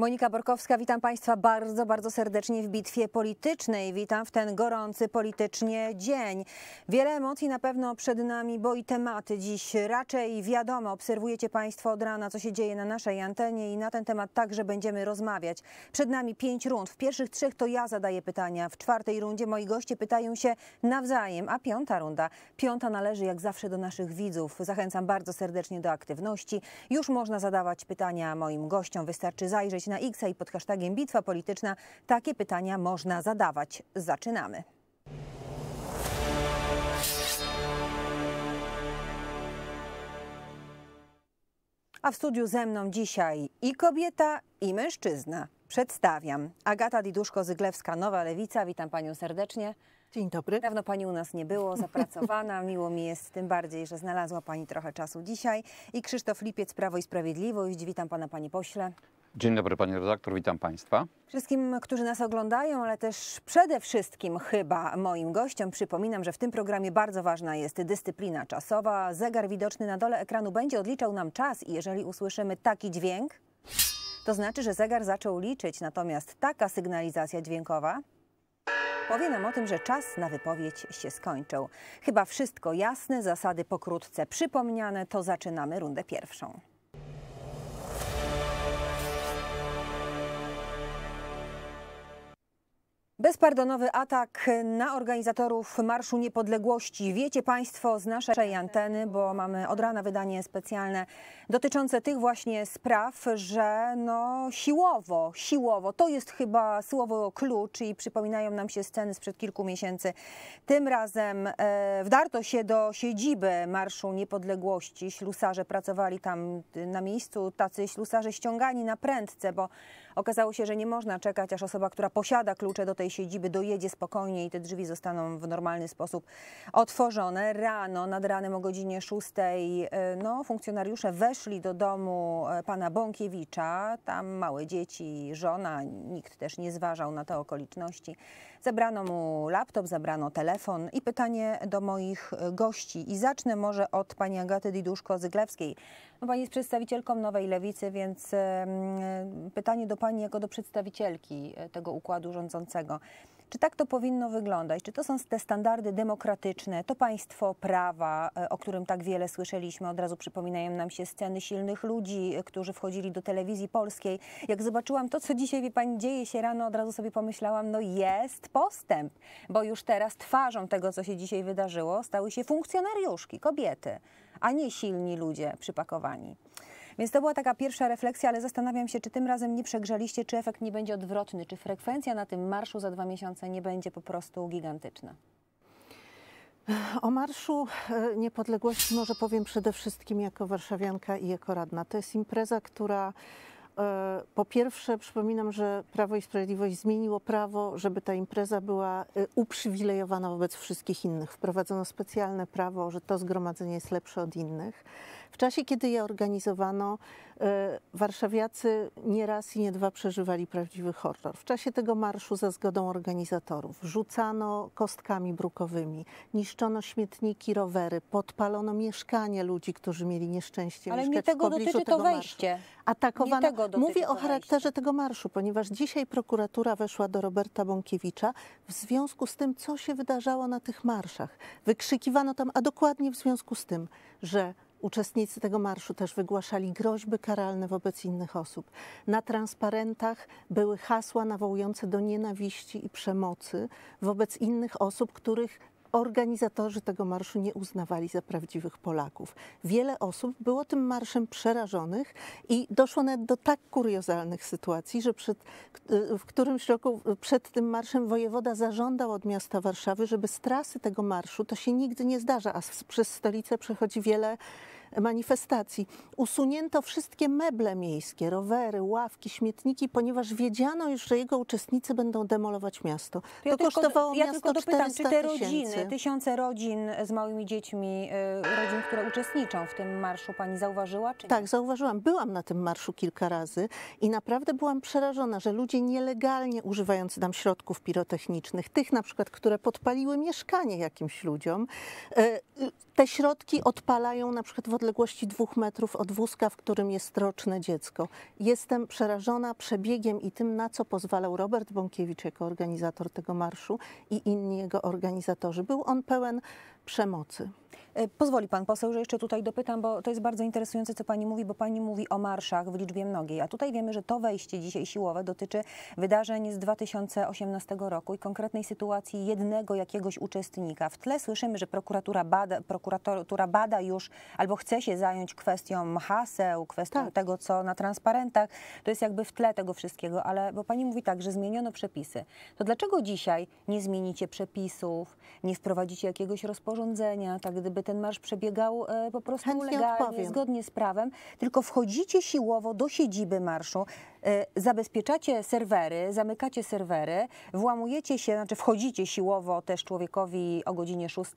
Monika Borkowska, witam Państwa bardzo, bardzo serdecznie w bitwie politycznej. Witam w ten gorący politycznie dzień. Wiele emocji na pewno przed nami, bo i tematy dziś raczej wiadomo. Obserwujecie Państwo od rana, co się dzieje na naszej antenie i na ten temat także będziemy rozmawiać. Przed nami 5 rund. W pierwszych 3 to ja zadaję pytania. W 4. rundzie moi goście pytają się nawzajem, a 5. runda. 5. należy jak zawsze do naszych widzów. Zachęcam bardzo serdecznie do aktywności. Już można zadawać pytania moim gościom. Wystarczy zajrzeć na X i pod hashtagiem Bitwa Polityczna takie pytania można zadawać. Zaczynamy. A w studiu ze mną dzisiaj i kobieta, i mężczyzna. Przedstawiam. Agata Diduszko-Zyglewska, Nowa Lewica. Witam Panią serdecznie. Dzień dobry. Dawno Pani u nas nie było, zapracowana. Miło mi jest, tym bardziej, że znalazła Pani trochę czasu dzisiaj. I Krzysztof Lipiec, Prawo i Sprawiedliwość. Witam Pana, Panie Pośle. Dzień dobry, Pani redaktor, witam Państwa. Wszystkim, którzy nas oglądają, ale też przede wszystkim chyba moim gościom przypominam, że w tym programie bardzo ważna jest dyscyplina czasowa. Zegar widoczny na dole ekranu będzie odliczał nam czas i jeżeli usłyszymy taki dźwięk, to znaczy, że zegar zaczął liczyć. Natomiast taka sygnalizacja dźwiękowa powie nam o tym, że czas na wypowiedź się skończył. Chyba wszystko jasne, zasady pokrótce przypomniane, to zaczynamy rundę pierwszą. Bezpardonowy atak na organizatorów Marszu Niepodległości. Wiecie Państwo z naszej anteny, bo mamy od rana wydanie specjalne dotyczące tych właśnie spraw, że no siłowo, to jest chyba słowo klucz i przypominają nam się sceny sprzed kilku miesięcy. Tym razem wdarto się do siedziby Marszu Niepodległości. Ślusarze pracowali tam na miejscu, tacy ślusarze ściągani na prędce, bo okazało się, że nie można czekać, aż osoba, która posiada klucze do tej siedziby, dojedzie spokojnie i te drzwi zostaną w normalny sposób otworzone. Rano, nad ranem o godzinie 6, no, funkcjonariusze weszli do domu pana Bąkiewicza. Tam małe dzieci, żona, nikt też nie zważał na te okoliczności. Zabrano mu laptop, zabrano telefon i pytanie do moich gości. I zacznę może od pani Agaty Diduszko-Zyglewskiej. No, pani jest przedstawicielką Nowej Lewicy, więc pytanie do pani jako do przedstawicielki tego układu rządzącego. Czy tak to powinno wyglądać? Czy to są te standardy demokratyczne, to państwo prawa, o którym tak wiele słyszeliśmy? Od razu przypominają nam się sceny silnych ludzi, którzy wchodzili do telewizji polskiej. Jak zobaczyłam to, co dzisiaj, wie pani, dzieje się rano, od razu sobie pomyślałam, no jest postęp, bo już teraz twarzą tego, co się dzisiaj wydarzyło, stały się funkcjonariuszki, kobiety, a nie silni ludzie przypakowani. Więc to była taka pierwsza refleksja, ale zastanawiam się, czy tym razem nie przegrzaliście, czy efekt nie będzie odwrotny, czy frekwencja na tym marszu za 2 miesiące nie będzie po prostu gigantyczna. O Marszu Niepodległości może powiem przede wszystkim jako warszawianka i jako radna. To jest impreza, która po pierwsze, przypominam, że Prawo i Sprawiedliwość zmieniło prawo, żeby ta impreza była uprzywilejowana wobec wszystkich innych. Wprowadzono specjalne prawo, że to zgromadzenie jest lepsze od innych. W czasie, kiedy je organizowano, warszawiacy nie raz i nie dwa przeżywali prawdziwy horror. W czasie tego marszu za zgodą organizatorów rzucano kostkami brukowymi, niszczono śmietniki, rowery, podpalono mieszkanie ludzi, którzy mieli nieszczęście mieszkać w pobliżu tego marszu. Ale nie tego dotyczy to wejście. Atakowano. Mówię o charakterze tego marszu, ponieważ dzisiaj prokuratura weszła do Roberta Bąkiewicza w związku z tym, co się wydarzało na tych marszach. Wykrzykiwano tam, a dokładnie w związku z tym, że uczestnicy tego marszu też wygłaszali groźby karalne wobec innych osób. Na transparentach były hasła nawołujące do nienawiści i przemocy wobec innych osób, których organizatorzy tego marszu nie uznawali za prawdziwych Polaków. Wiele osób było tym marszem przerażonych i doszło nawet do tak kuriozalnych sytuacji, że w którymś roku przed tym marszem wojewoda zażądał od miasta Warszawy, żeby z trasy tego marszu, to się nigdy nie zdarza, a przez stolicę przechodzi wiele manifestacji, usunięto wszystkie meble miejskie, rowery, ławki, śmietniki, ponieważ wiedziano już, że jego uczestnicy będą demolować miasto. To kosztowało miasto 400 tysięcy. Tysiące rodzin z małymi dziećmi, rodzin, które uczestniczą w tym marszu. Pani zauważyła? Czy nie? Tak, zauważyłam. Byłam na tym marszu kilka razy i naprawdę byłam przerażona, że ludzie nielegalnie używający tam środków pirotechnicznych, tych na przykład, które podpaliły mieszkanie jakimś ludziom, te środki odpalają na przykład w w odległości 2 metrów od wózka, w którym jest roczne dziecko. Jestem przerażona przebiegiem i tym, na co pozwalał Robert Bąkiewicz jako organizator tego marszu i inni jego organizatorzy. Był on pełen przemocy. Pozwoli pan poseł, że jeszcze tutaj dopytam, bo to jest bardzo interesujące, co pani mówi, bo pani mówi o marszach w liczbie mnogiej, a tutaj wiemy, że to wejście dzisiaj siłowe dotyczy wydarzeń z 2018 roku i konkretnej sytuacji jednego jakiegoś uczestnika. W tle słyszymy, że prokuratura bada już, albo chce się zająć kwestią haseł, kwestią tego, co na transparentach. To jest jakby w tle tego wszystkiego, ale bo pani mówi tak, że zmieniono przepisy. To dlaczego dzisiaj nie zmienicie przepisów, nie wprowadzicie jakiegoś rozporządzenia, tak gdyby ten marsz przebiegał po prostu legalnie, zgodnie z prawem, tylko wchodzicie siłowo do siedziby marszu, zabezpieczacie serwery, zamykacie serwery, włamujecie się, znaczy wchodzicie siłowo też człowiekowi o godzinie 6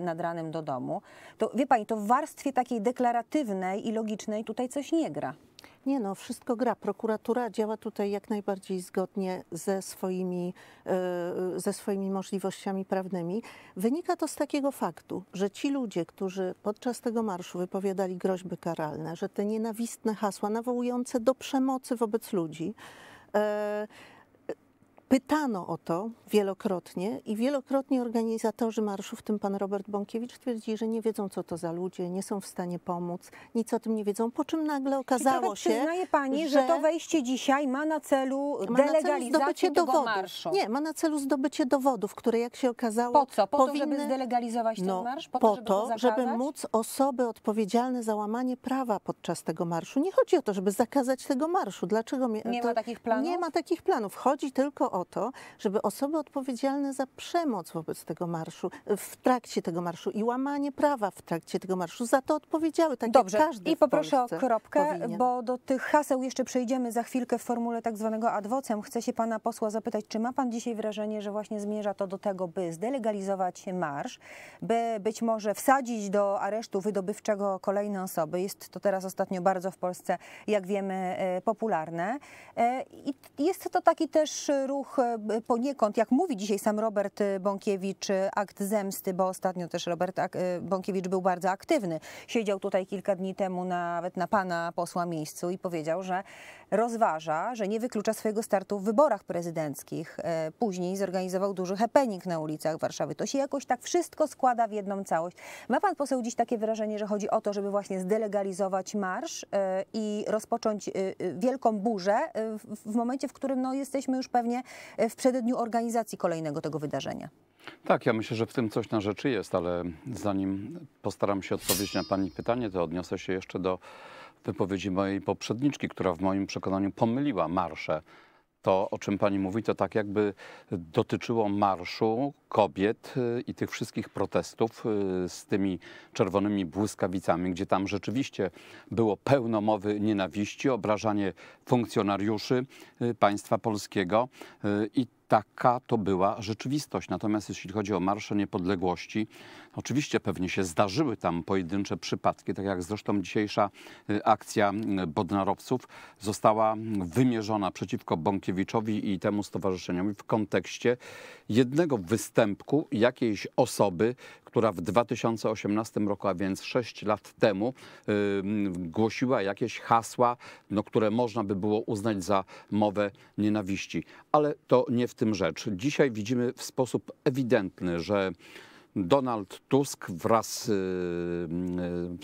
nad ranem do domu. To wie pani, to w warstwie takiej deklaratywnej i logicznej tutaj coś nie gra. Nie no, wszystko gra. Prokuratura działa tutaj jak najbardziej zgodnie ze swoimi możliwościami prawnymi. Wynika to z takiego faktu, że ci ludzie, którzy podczas tego marszu wypowiadali groźby karalne, że te nienawistne hasła nawołujące do przemocy wobec ludzi, pytano o to wielokrotnie i wielokrotnie organizatorzy marszu, w tym pan Robert Bąkiewicz, twierdzi, że nie wiedzą, co to za ludzie, nie są w stanie pomóc, nic o tym nie wiedzą, po czym nagle okazało się, przyznaje pani, że to wejście dzisiaj ma na celu delegalizację tego marszu. Nie, ma na celu zdobycie dowodów, które jak się okazało... Po co? Po to, żeby zdelegalizować ten marsz? Po to, żeby móc osoby odpowiedzialne za łamanie prawa podczas tego marszu. Nie chodzi o to, żeby zakazać tego marszu. Dlaczego? Nie ma takich planów? Nie ma takich planów. Chodzi tylko o to, żeby osoby odpowiedzialne za przemoc wobec tego marszu, w trakcie tego marszu i łamanie prawa w trakcie tego marszu za to odpowiedziały. Tak. Dobrze, jak każdy i poproszę o kropkę, bo do tych haseł jeszcze przejdziemy za chwilkę w formule tak zwanego ad vocem. Chcę się pana posła zapytać, czy ma pan dzisiaj wrażenie, że właśnie zmierza to do tego, by zdelegalizować marsz, by być może wsadzić do aresztu wydobywczego kolejne osoby. Jest to teraz ostatnio bardzo w Polsce, jak wiemy, popularne. I jest to taki też ruch poniekąd, jak mówi dzisiaj sam Robert Bąkiewicz, akt zemsty, bo ostatnio też Robert Bąkiewicz był bardzo aktywny. Siedział tutaj kilka dni temu nawet na pana posła miejscu i powiedział, że rozważa, że nie wyklucza swojego startu w wyborach prezydenckich. Później zorganizował duży happening na ulicach Warszawy. To się jakoś tak wszystko składa w jedną całość. Ma pan poseł dziś takie wrażenie, że chodzi o to, żeby właśnie zdelegalizować marsz i rozpocząć wielką burzę w momencie, w którym no, jesteśmy już pewnie w przededniu organizacji kolejnego tego wydarzenia. Tak, ja myślę, że w tym coś na rzeczy jest, ale zanim postaram się odpowiedzieć na pani pytanie, to odniosę się jeszcze do wypowiedzi mojej poprzedniczki, która w moim przekonaniu pomyliła marsze. To, o czym pani mówi, to tak jakby dotyczyło marszu kobiet i tych wszystkich protestów z tymi czerwonymi błyskawicami, gdzie tam rzeczywiście było pełno mowy nienawiści, obrażanie funkcjonariuszy państwa polskiego i taka to była rzeczywistość. Natomiast jeśli chodzi o Marsze Niepodległości, oczywiście pewnie się zdarzyły tam pojedyncze przypadki, tak jak zresztą dzisiejsza akcja bodnarowców została wymierzona przeciwko Bąkiewiczowi i temu stowarzyszeniom w kontekście jednego występku jakiejś osoby, która w 2018 roku, a więc 6 lat temu, głosiła jakieś hasła, no, które można by było uznać za mowę nienawiści. Ale to nie w tym rzecz. Dzisiaj widzimy w sposób ewidentny, że Donald Tusk wraz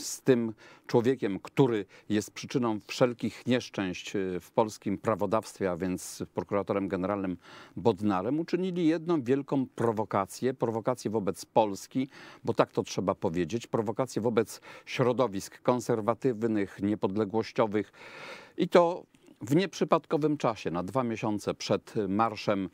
z tym człowiekiem, który jest przyczyną wszelkich nieszczęść w polskim prawodawstwie, a więc prokuratorem generalnym Bodnarem, uczynili jedną wielką prowokację, prowokację wobec Polski, bo tak to trzeba powiedzieć, prowokację wobec środowisk konserwatywnych, niepodległościowych i to w nieprzypadkowym czasie, na 2 miesiące przed Marszem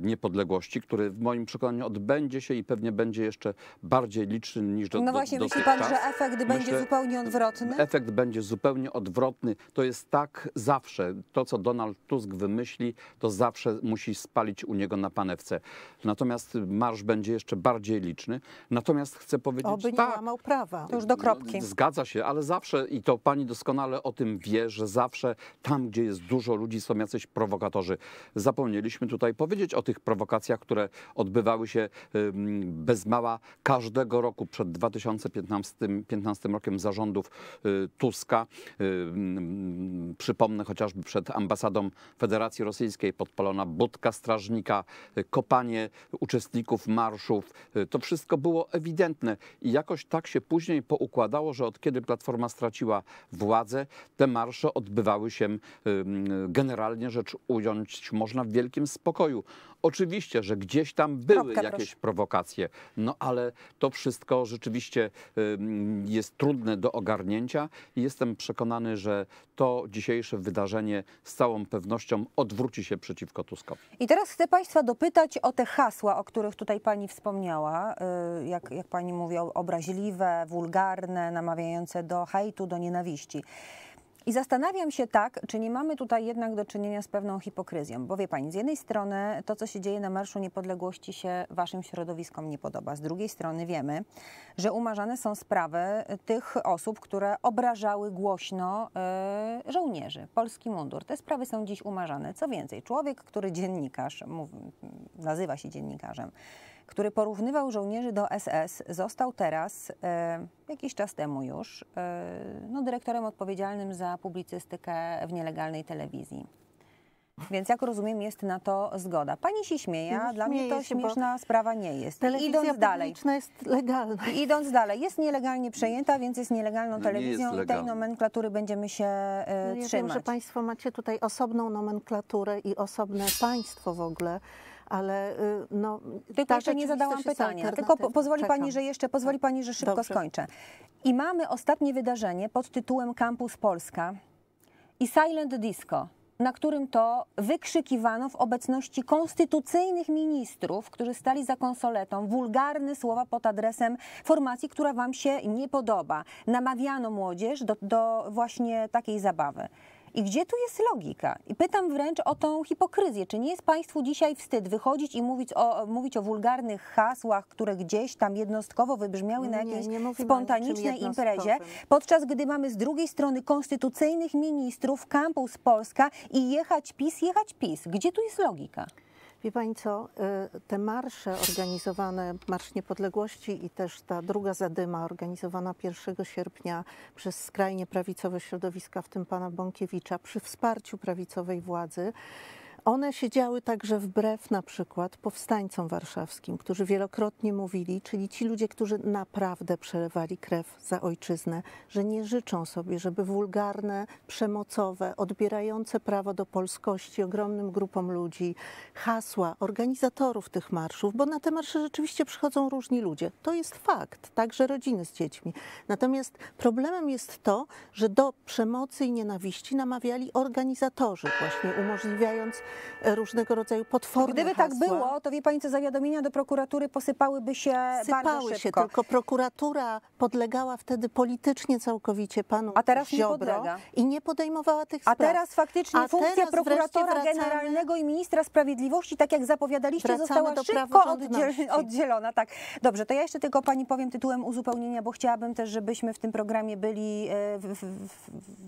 Niepodległości, który w moim przekonaniu odbędzie się i pewnie będzie jeszcze bardziej liczny niż dotychczas. No właśnie, myśli pan, że efekt będzie zupełnie odwrotny? Efekt będzie zupełnie odwrotny. To jest tak zawsze. To, co Donald Tusk wymyśli, to zawsze musi spalić u niego na panewce. Natomiast marsz będzie jeszcze bardziej liczny. Natomiast chcę powiedzieć... Oby nie łamał prawa. To już do kropki. Zgadza się, ale zawsze, i to pani doskonale o tym wie, że zawsze... tam, gdzie jest dużo ludzi, są jacyś prowokatorzy. Zapomnieliśmy tutaj powiedzieć o tych prowokacjach, które odbywały się bez mała każdego roku przed 2015 rokiem zarządów Tuska. Przypomnę chociażby przed ambasadą Federacji Rosyjskiej podpalona budka strażnika, kopanie uczestników marszów. To wszystko było ewidentne i jakoś tak się później poukładało, że od kiedy Platforma straciła władzę, te marsze odbywały się generalnie rzecz ująć można w wielkim spokoju. Oczywiście, że gdzieś tam były jakieś prowokacje, no ale to wszystko rzeczywiście jest trudne do ogarnięcia i jestem przekonany, że to dzisiejsze wydarzenie z całą pewnością odwróci się przeciwko Tuskowi. I teraz chcę Państwa dopytać o te hasła, o których tutaj Pani wspomniała, jak Pani mówi, obraźliwe, wulgarne, namawiające do hejtu, do nienawiści. I zastanawiam się tak, czy nie mamy tutaj jednak do czynienia z pewną hipokryzją, bo wie Pani, z jednej strony to, co się dzieje na Marszu Niepodległości się Waszym środowiskom nie podoba, z drugiej strony wiemy, że umarzane są sprawy tych osób, które obrażały głośno żołnierzy, polski mundur. Te sprawy są dziś umarzane. Co więcej, człowiek, który dziennikarz, nazywa się dziennikarzem, który porównywał żołnierzy do SS, został teraz, jakiś czas temu już, dyrektorem odpowiedzialnym za publicystykę w nielegalnej telewizji. Więc jak rozumiem, jest na to zgoda. Pani się śmieje, a dla mnie to śmieszna sprawa nie jest. Telewizja publiczna jest legalna. Idąc dalej, jest nielegalnie przejęta, więc jest nielegalną telewizją i tej nomenklatury będziemy się trzymać. Ja wiem, że Państwo macie tutaj osobną nomenklaturę i osobne państwo w ogóle, ale no... Tylko jeszcze nie zadałam pytania, tylko pozwoli Pani, że szybko skończę. I mamy ostatnie wydarzenie pod tytułem Campus Polska i Silent Disco, na którym to wykrzykiwano w obecności konstytucyjnych ministrów, którzy stali za konsoletą, wulgarne słowa pod adresem formacji, która Wam się nie podoba. Namawiano młodzież do właśnie takiej zabawy. I gdzie tu jest logika? I pytam wręcz o tą hipokryzję. Czy nie jest Państwu dzisiaj wstyd wychodzić i mówić o wulgarnych hasłach, które gdzieś tam jednostkowo wybrzmiały na jakiejś spontanicznej imprezie, podczas gdy mamy z drugiej strony konstytucyjnych ministrów, Campus Polska i jechać PiS? Gdzie tu jest logika? Wie Pani co, te marsze organizowane, Marsz Niepodległości i też ta druga zadyma organizowana 1 sierpnia przez skrajnie prawicowe środowiska, w tym pana Bąkiewicza, przy wsparciu prawicowej władzy, one się działy także wbrew na przykład powstańcom warszawskim, którzy wielokrotnie mówili, czyli ci ludzie, którzy naprawdę przelewali krew za ojczyznę, że nie życzą sobie, żeby wulgarne, przemocowe, odbierające prawo do polskości ogromnym grupom ludzi, hasła organizatorów tych marszów, bo na te marsze rzeczywiście przychodzą różni ludzie. To jest fakt, także rodziny z dziećmi. Natomiast problemem jest to, że do przemocy i nienawiści namawiali organizatorzy, właśnie umożliwiając różnego rodzaju potworne Gdyby hasła. Tak było, to wie Pani co, zawiadomienia do prokuratury posypałyby się bardzo szybko. Tylko prokuratura podlegała wtedy politycznie całkowicie panu Ziobro i nie podejmowała tych spraw. A teraz faktycznie funkcja prokuratora generalnego i ministra sprawiedliwości, tak jak zapowiadaliście, została szybko oddzielona. Tak. Dobrze, to ja jeszcze tylko Pani powiem tytułem uzupełnienia, bo chciałabym też, żebyśmy w tym programie byli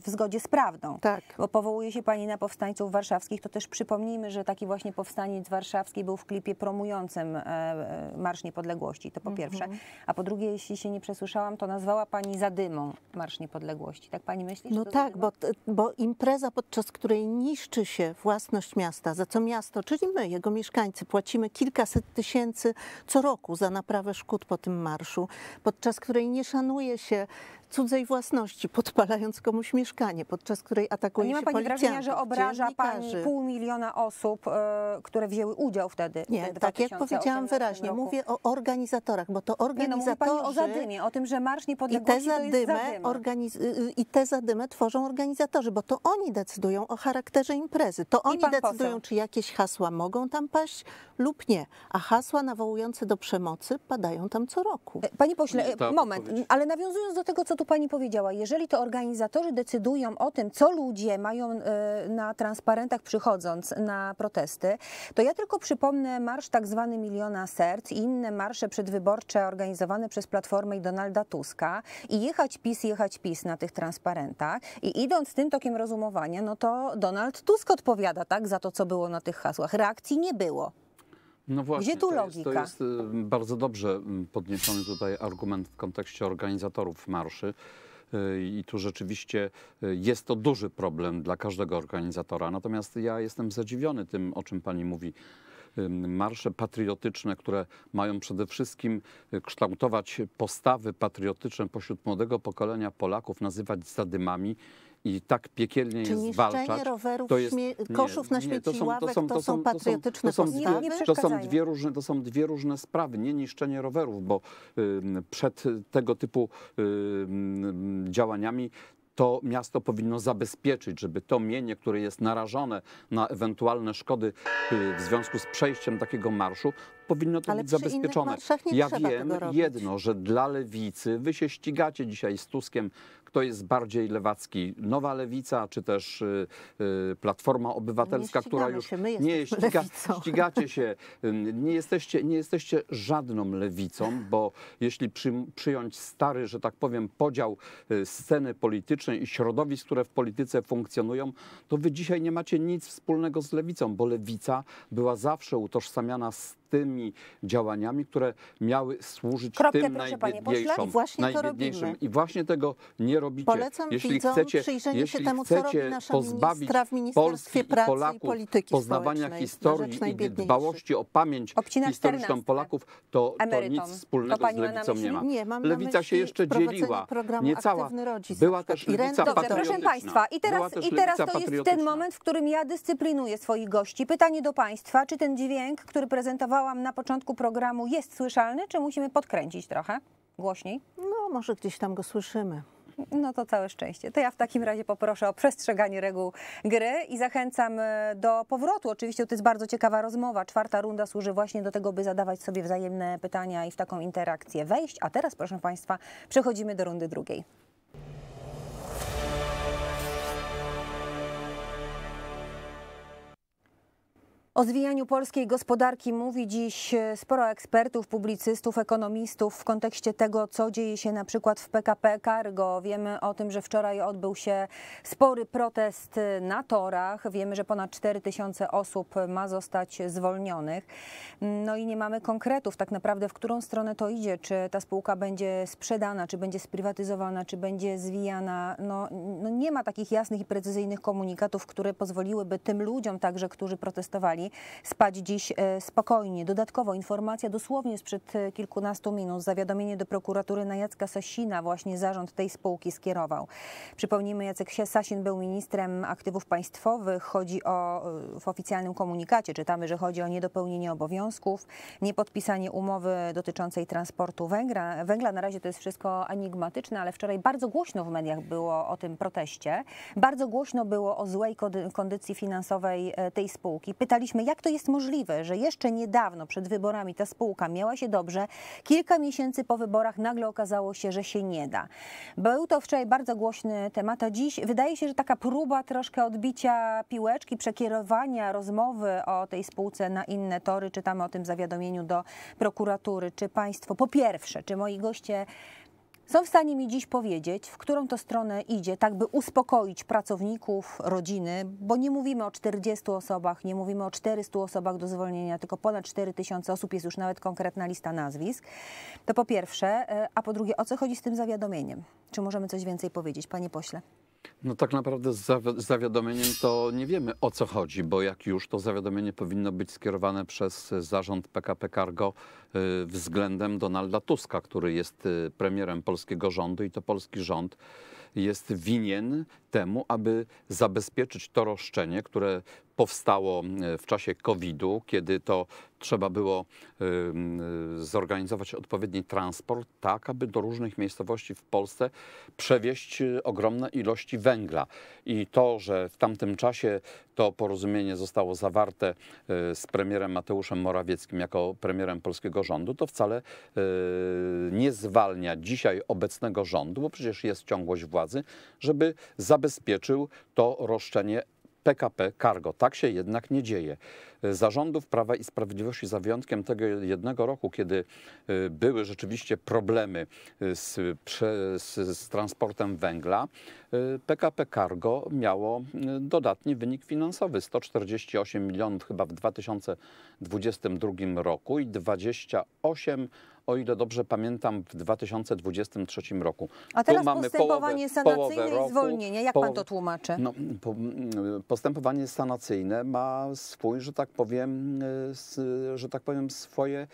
w zgodzie z prawdą. Tak. Bo powołuje się Pani na powstańców warszawskich, to też przypomnijmy, że taki właśnie powstaniec warszawski był w klipie promującym Marsz Niepodległości, to po pierwsze. A po drugie, jeśli się nie przesłyszałam, to nazwała Pani zadymą Marsz Niepodległości. Tak Pani myśli? No tak, bo impreza, podczas której niszczy się własność miasta, za co miasto, czyli my, jego mieszkańcy, płacimy kilkaset tysięcy co roku za naprawę szkód po tym marszu, podczas której nie szanuje się cudzej własności, podpalając komuś mieszkanie, podczas której atakuje się policjantów, dziennikarzy. Nie ma Pani wrażenia, że obraża Pani pół miliona osób, które wzięły udział wtedy? Nie, tak jak powiedziałam wyraźnie, mówię o organizatorach, bo to organizatorzy... Nie, no, mówi Pani o zadymie, o tym, że Marsz Niepodległości I tę zadymę tworzą organizatorzy, bo to oni decydują o charakterze imprezy. To oni decydują, czy jakieś hasła mogą tam paść lub nie. A hasła nawołujące do przemocy padają tam co roku. Panie pośle, moment, ale nawiązując do tego, co tu tu pani powiedziała, jeżeli to organizatorzy decydują o tym, co ludzie mają na transparentach przychodząc na protesty, to ja tylko przypomnę marsz tak zwany Miliona Serc i inne marsze przedwyborcze organizowane przez Platformę i Donalda Tuska i jechać PiS na tych transparentach i idąc tym tokiem rozumowania, no to Donald Tusk odpowiada tak za to, co było na tych hasłach. Reakcji nie było. No właśnie, gdzie tu logika? To jest bardzo dobrze podniesiony tutaj argument w kontekście organizatorów marszy. I tu rzeczywiście jest to duży problem dla każdego organizatora. Natomiast ja jestem zadziwiony tym, o czym pani mówi. Marsze patriotyczne, które mają przede wszystkim kształtować postawy patriotyczne pośród młodego pokolenia Polaków, nazywać zadymami. I tak piekielnie jest walczać. Czyli niszczenie rowerów, koszów na śmieci i ławek to są patriotyczne postawy? To są dwie różne sprawy. Nie niszczenie rowerów, bo przed tego typu działaniami to miasto powinno zabezpieczyć, żeby to mienie, które jest narażone na ewentualne szkody w związku z przejściem takiego marszu, powinno to być zabezpieczone. Ja wiem jedno, że dla lewicy, wy się ścigacie dzisiaj z Tuskiem, kto jest bardziej lewacki, Nowa Lewica czy też Platforma Obywatelska, która już nie ścigacie się, nie jesteście żadną lewicą, bo jeśli przyjąć stary, że tak powiem, podział sceny politycznej i środowisk, które w polityce funkcjonują, to wy dzisiaj nie macie nic wspólnego z lewicą, bo lewica była zawsze utożsamiana z tymi działaniami, które miały służyć tym najbiedniejszym. I właśnie tego nie robicie. Polecam jeśli widzom chcecie, przyjrzenie się temu, co robi nasza ministra w Ministerstwie Pracy i Polityki poznawania historii i dbałości o pamięć historyczną Polaków, to nic wspólnego z lewicą nie ma. Nie, Lewica się jeszcze dzieliła. Niecała. Była też lewica patriotyczna. Proszę Państwa, i teraz to jest ten moment, w którym ja dyscyplinuję swoich gości. Pytanie do Państwa, czy ten dźwięk, który prezentowała na początku programu, jest słyszalny, czy musimy podkręcić trochę głośniej? No, może gdzieś tam go słyszymy. No to całe szczęście. To ja w takim razie poproszę o przestrzeganie reguł gry i zachęcam do powrotu. Oczywiście to jest bardzo ciekawa rozmowa. Czwarta runda służy właśnie do tego, by zadawać sobie wzajemne pytania i w taką interakcję wejść. A teraz, proszę Państwa, przechodzimy do rundy drugiej. O zwijaniu polskiej gospodarki mówi dziś sporo ekspertów, publicystów, ekonomistów w kontekście tego, co dzieje się na przykład w PKP Cargo. Wiemy o tym, że wczoraj odbył się spory protest na torach. Wiemy, że ponad 4000 osób ma zostać zwolnionych. No i nie mamy konkretów tak naprawdę, w którą stronę to idzie. Czy ta spółka będzie sprzedana, czy będzie sprywatyzowana, czy będzie zwijana. No nie ma takich jasnych i precyzyjnych komunikatów, które pozwoliłyby tym ludziom także, którzy protestowali, spać dziś spokojnie. Dodatkowo informacja dosłownie sprzed kilkunastu minut. Zawiadomienie do prokuratury na Jacka Sasina właśnie zarząd tej spółki skierował. Przypomnijmy, Jacek Sasin był ministrem aktywów państwowych. Chodzi o, w oficjalnym komunikacie czytamy, że chodzi o niedopełnienie obowiązków, niepodpisanie umowy dotyczącej transportu węgla. Na razie to jest wszystko enigmatyczne, ale wczoraj bardzo głośno w mediach było o tym proteście. Bardzo głośno było o złej kondycji finansowej tej spółki. Pytaliśmy, jak to jest możliwe, że jeszcze niedawno przed wyborami ta spółka miała się dobrze, kilka miesięcy po wyborach nagle okazało się, że się nie da. Był to wczoraj bardzo głośny temat, a dziś wydaje się, że taka próba troszkę odbicia piłeczki, przekierowania rozmowy o tej spółce na inne tory. Czytamy o tym zawiadomieniu do prokuratury. Czy państwo, po pierwsze, czy moi goście są w stanie mi dziś powiedzieć, w którą to stronę idzie, tak by uspokoić pracowników, rodziny, bo nie mówimy o 40 osobach, nie mówimy o 400 osobach do zwolnienia, tylko ponad 4000 osób, jest już nawet konkretna lista nazwisk. To po pierwsze, a po drugie, o co chodzi z tym zawiadomieniem? Czy możemy coś więcej powiedzieć, panie pośle? No tak naprawdę z zawiadomieniem to nie wiemy, o co chodzi, bo jak już to zawiadomienie powinno być skierowane przez zarząd PKP Cargo względem Donalda Tuska, który jest premierem polskiego rządu i to polski rząd jest winien temu, aby zabezpieczyć to roszczenie, które powstało w czasie COVID-u, kiedy to trzeba było zorganizować odpowiedni transport, tak aby do różnych miejscowości w Polsce przewieźć ogromne ilości węgla. I to, że w tamtym czasie to porozumienie zostało zawarte z premierem Mateuszem Morawieckim jako premierem polskiego rządu, to wcale nie zwalnia dzisiaj obecnego rządu, bo przecież jest ciągłość władzy, żeby zabezpieczył to roszczenie PKP Cargo. Tak się jednak nie dzieje. Za rządów Prawa i Sprawiedliwości, za wyjątkiem tego jednego roku, kiedy były rzeczywiście problemy z transportem węgla, PKP Cargo miało dodatni wynik finansowy. 148 milionów chyba w 2022 roku i 28, o ile dobrze pamiętam, w 2023 roku. A teraz mamy postępowanie sanacyjne i zwolnienie. Jak pan to tłumaczy? No, postępowanie sanacyjne ma swój, że tak powiem, swoje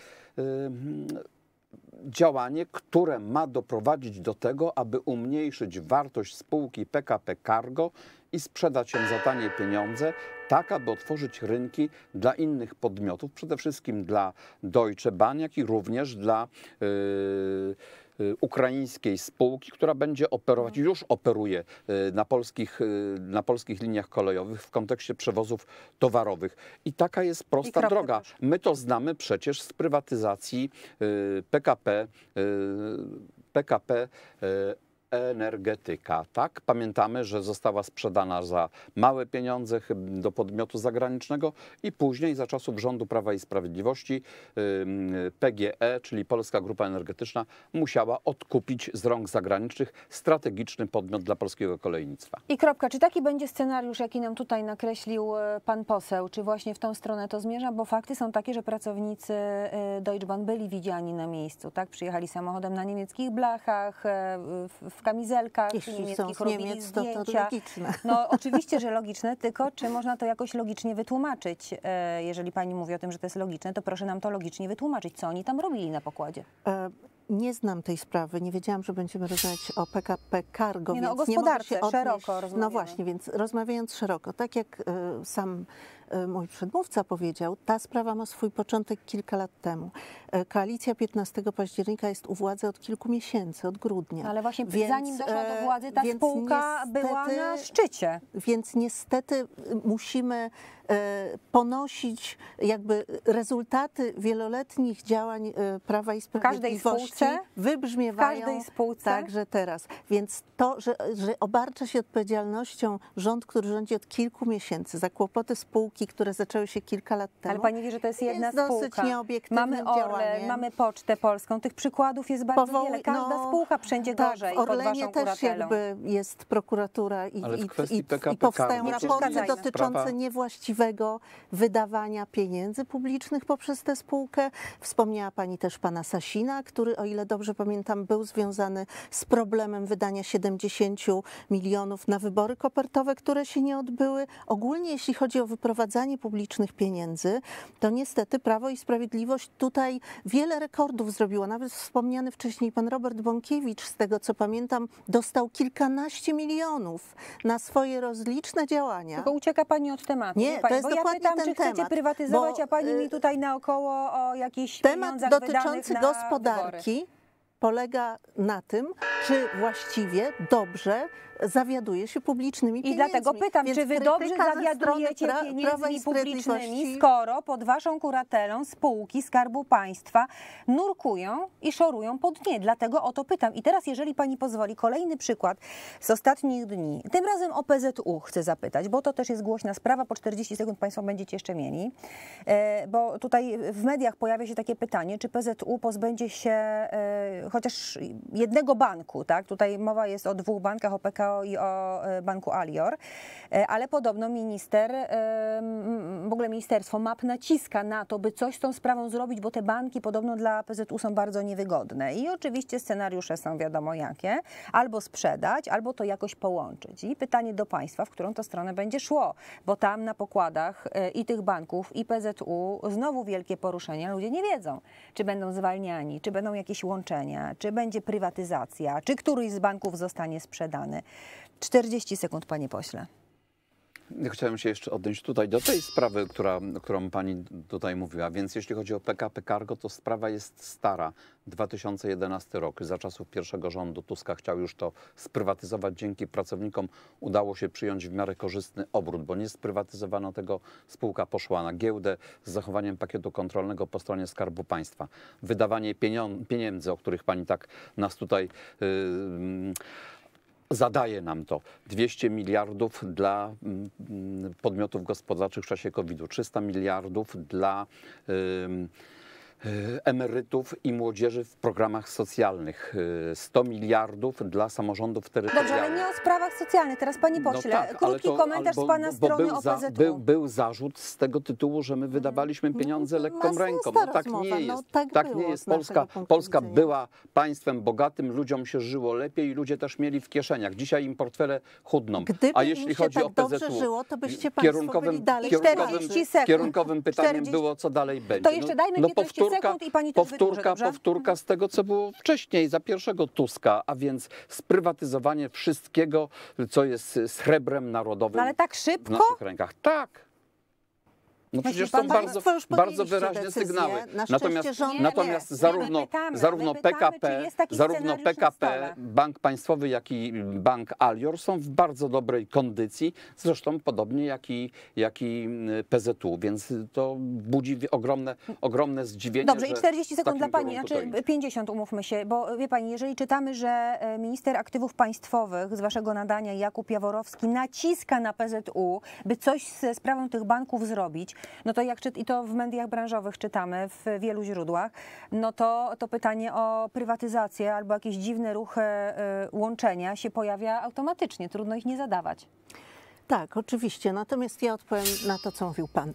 działanie, które ma doprowadzić do tego, aby umniejszyć wartość spółki PKP Cargo i sprzedać ją za tanie pieniądze, tak aby otworzyć rynki dla innych podmiotów, przede wszystkim dla Deutsche Bahn, jak i również dla ukraińskiej spółki, która będzie operować, już operuje na polskich liniach kolejowych w kontekście przewozów towarowych. I taka jest prosta droga. My to znamy przecież z prywatyzacji PKP Energetyka, tak? Pamiętamy, że została sprzedana za małe pieniądze do podmiotu zagranicznego i później za czasów rządu Prawa i Sprawiedliwości PGE, czyli Polska Grupa Energetyczna, musiała odkupić z rąk zagranicznych strategiczny podmiot dla polskiego kolejnictwa. I kropka. Czy taki będzie scenariusz, jaki nam tutaj nakreślił pan poseł? Czy właśnie w tą stronę to zmierza? Bo fakty są takie, że pracownicy Deutsche Bahn byli widziani na miejscu, tak? Przyjechali samochodem na niemieckich blachach, w kamizelkach, jeśli są z Niemiec, to logiczne. No oczywiście, że logiczne, tylko czy można to jakoś logicznie wytłumaczyć? Jeżeli pani mówi o tym, że to jest logiczne, to proszę nam to logicznie wytłumaczyć, co oni tam robili na pokładzie. Nie znam tej sprawy, nie wiedziałam, że będziemy rozmawiać o PKP Cargo, nie, no, więc o gospodarce nie mogę się odnieść. Szeroko rozmawiamy. No właśnie, więc rozmawiając szeroko, tak jak sam mój przedmówca powiedział, ta sprawa ma swój początek kilka lat temu. Koalicja 15 października jest u władzy od kilku miesięcy, od grudnia. Ale właśnie więc, zanim doszła do władzy, ta spółka była na szczycie. Więc niestety musimy ponosić jakby rezultaty wieloletnich działań Prawa i Sprawiedliwości. Wybrzmiewają w każdej spółce. Także teraz. Więc to, że obarcza się odpowiedzialnością rząd, który rządzi od kilku miesięcy za kłopoty spółki, które zaczęły się kilka lat temu. Ale pani wie, że to jest jedna spółka. Dosyć nieobiektywne działanie. Mamy Orlen, mamy Pocztę Polską. Tych przykładów jest bardzo wiele. Każda spółka wszędzie gorzej pod waszą kuratelą. W Orlenie też jakby jest prokuratura i powstają raporty dotyczące niewłaściwego wydawania pieniędzy publicznych poprzez tę spółkę. Wspomniała pani też pana Sasina, który, o ile dobrze pamiętam, był związany z problemem wydania 70 milionów na wybory kopertowe, które się nie odbyły. Ogólnie jeśli chodzi o wyprowadzanie publicznych pieniędzy, to niestety Prawo i Sprawiedliwość tutaj wiele rekordów zrobiło. Nawet wspomniany wcześniej pan Robert Bąkiewicz, z tego co pamiętam, dostał kilkanaście milionów na swoje rozliczne działania. Tylko ucieka pani od tematu. Nie, to jest dokładnie ten temat. Bo ja pytam, czy chcecie prywatyzować, a pani mi tutaj naokoło o jakichś pieniądzach wydanych na temat dotyczący gospodarki polega na tym, czy właściwie dobrze zawiaduje się publicznymi pieniędzmi. I dlatego pytam, więc czy wy dobrze zawiadujecie pieniędzmi publicznymi, skoro pod waszą kuratelą spółki Skarbu Państwa nurkują i szorują po dnie. Dlatego o to pytam. I teraz, jeżeli pani pozwoli, kolejny przykład z ostatnich dni. Tym razem o PZU chcę zapytać, bo to też jest głośna sprawa. Po 40 sekund państwo będziecie jeszcze mieli. Bo tutaj w mediach pojawia się takie pytanie, czy PZU pozbędzie się chociaż jednego banku, tak? Tutaj mowa jest o dwóch bankach, o PKO i o banku Alior, ale podobno minister, w ogóle ministerstwo MAP naciska na to, by coś z tą sprawą zrobić, bo te banki podobno dla PZU są bardzo niewygodne i oczywiście scenariusze są wiadomo jakie, albo sprzedać, albo to jakoś połączyć. I pytanie do państwa, w którą to stronę będzie szło, bo tam na pokładach i tych banków i PZU znowu wielkie poruszenia, ludzie nie wiedzą, czy będą zwalniani, czy będą jakieś łączenia, czy będzie prywatyzacja, czy któryś z banków zostanie sprzedany. 40 sekund, panie pośle. Chciałem się jeszcze odnieść tutaj do tej sprawy, którą pani tutaj mówiła. Więc jeśli chodzi o PKP Cargo, to sprawa jest stara. 2011 rok. Za czasów pierwszego rządu Tuska chciał już to sprywatyzować. Dzięki pracownikom udało się przyjąć w miarę korzystny obrót, bo nie sprywatyzowano tego. Spółka poszła na giełdę z zachowaniem pakietu kontrolnego po stronie Skarbu Państwa. Wydawanie pieniędzy, o których pani tak nas tutaj zadaje nam to. 200 miliardów dla podmiotów gospodarczych w czasie COVID-u, 300 miliardów dla emerytów i młodzieży w programach socjalnych, 100 miliardów dla samorządów terytorialnych. Dobrze, ale nie o sprawach socjalnych. Teraz, panie pośle, no tak, krótki komentarz z pana strony OPZU. Był zarzut z tego tytułu, że my wydawaliśmy pieniądze lekką ręką. No, tak nie jest. Tak nie jest. Polska była państwem bogatym, ludziom się żyło lepiej i ludzie też mieli w kieszeniach. Dzisiaj im portfele chudną. A jeśli chodzi o PZU, kierunkowym pytaniem było, co dalej będzie. To jeszcze dajmy Powtórka z tego, co było wcześniej, za pierwszego Tuska, a więc sprywatyzowanie wszystkiego, co jest srebrem narodowym ale tak szybko? W naszych rękach. Tak. No przecież są bardzo wyraźne sygnały. Natomiast zarówno PKP, Bank Państwowy, jak i Bank Alior są w bardzo dobrej kondycji, zresztą podobnie jak i PZU, więc to budzi ogromne zdziwienie. Dobrze, i 40 sekund dla pani, znaczy 50 umówmy się, bo wie pani, jeżeli czytamy, że minister aktywów państwowych z waszego nadania Jakub Jaworowski naciska na PZU, by coś ze sprawą tych banków zrobić, no to jak i to w mediach branżowych czytamy, w wielu źródłach, no to pytanie o prywatyzację albo jakieś dziwne ruchy łączenia się pojawia automatycznie, trudno ich nie zadawać. Tak, oczywiście, natomiast ja odpowiem na to, co mówił pan,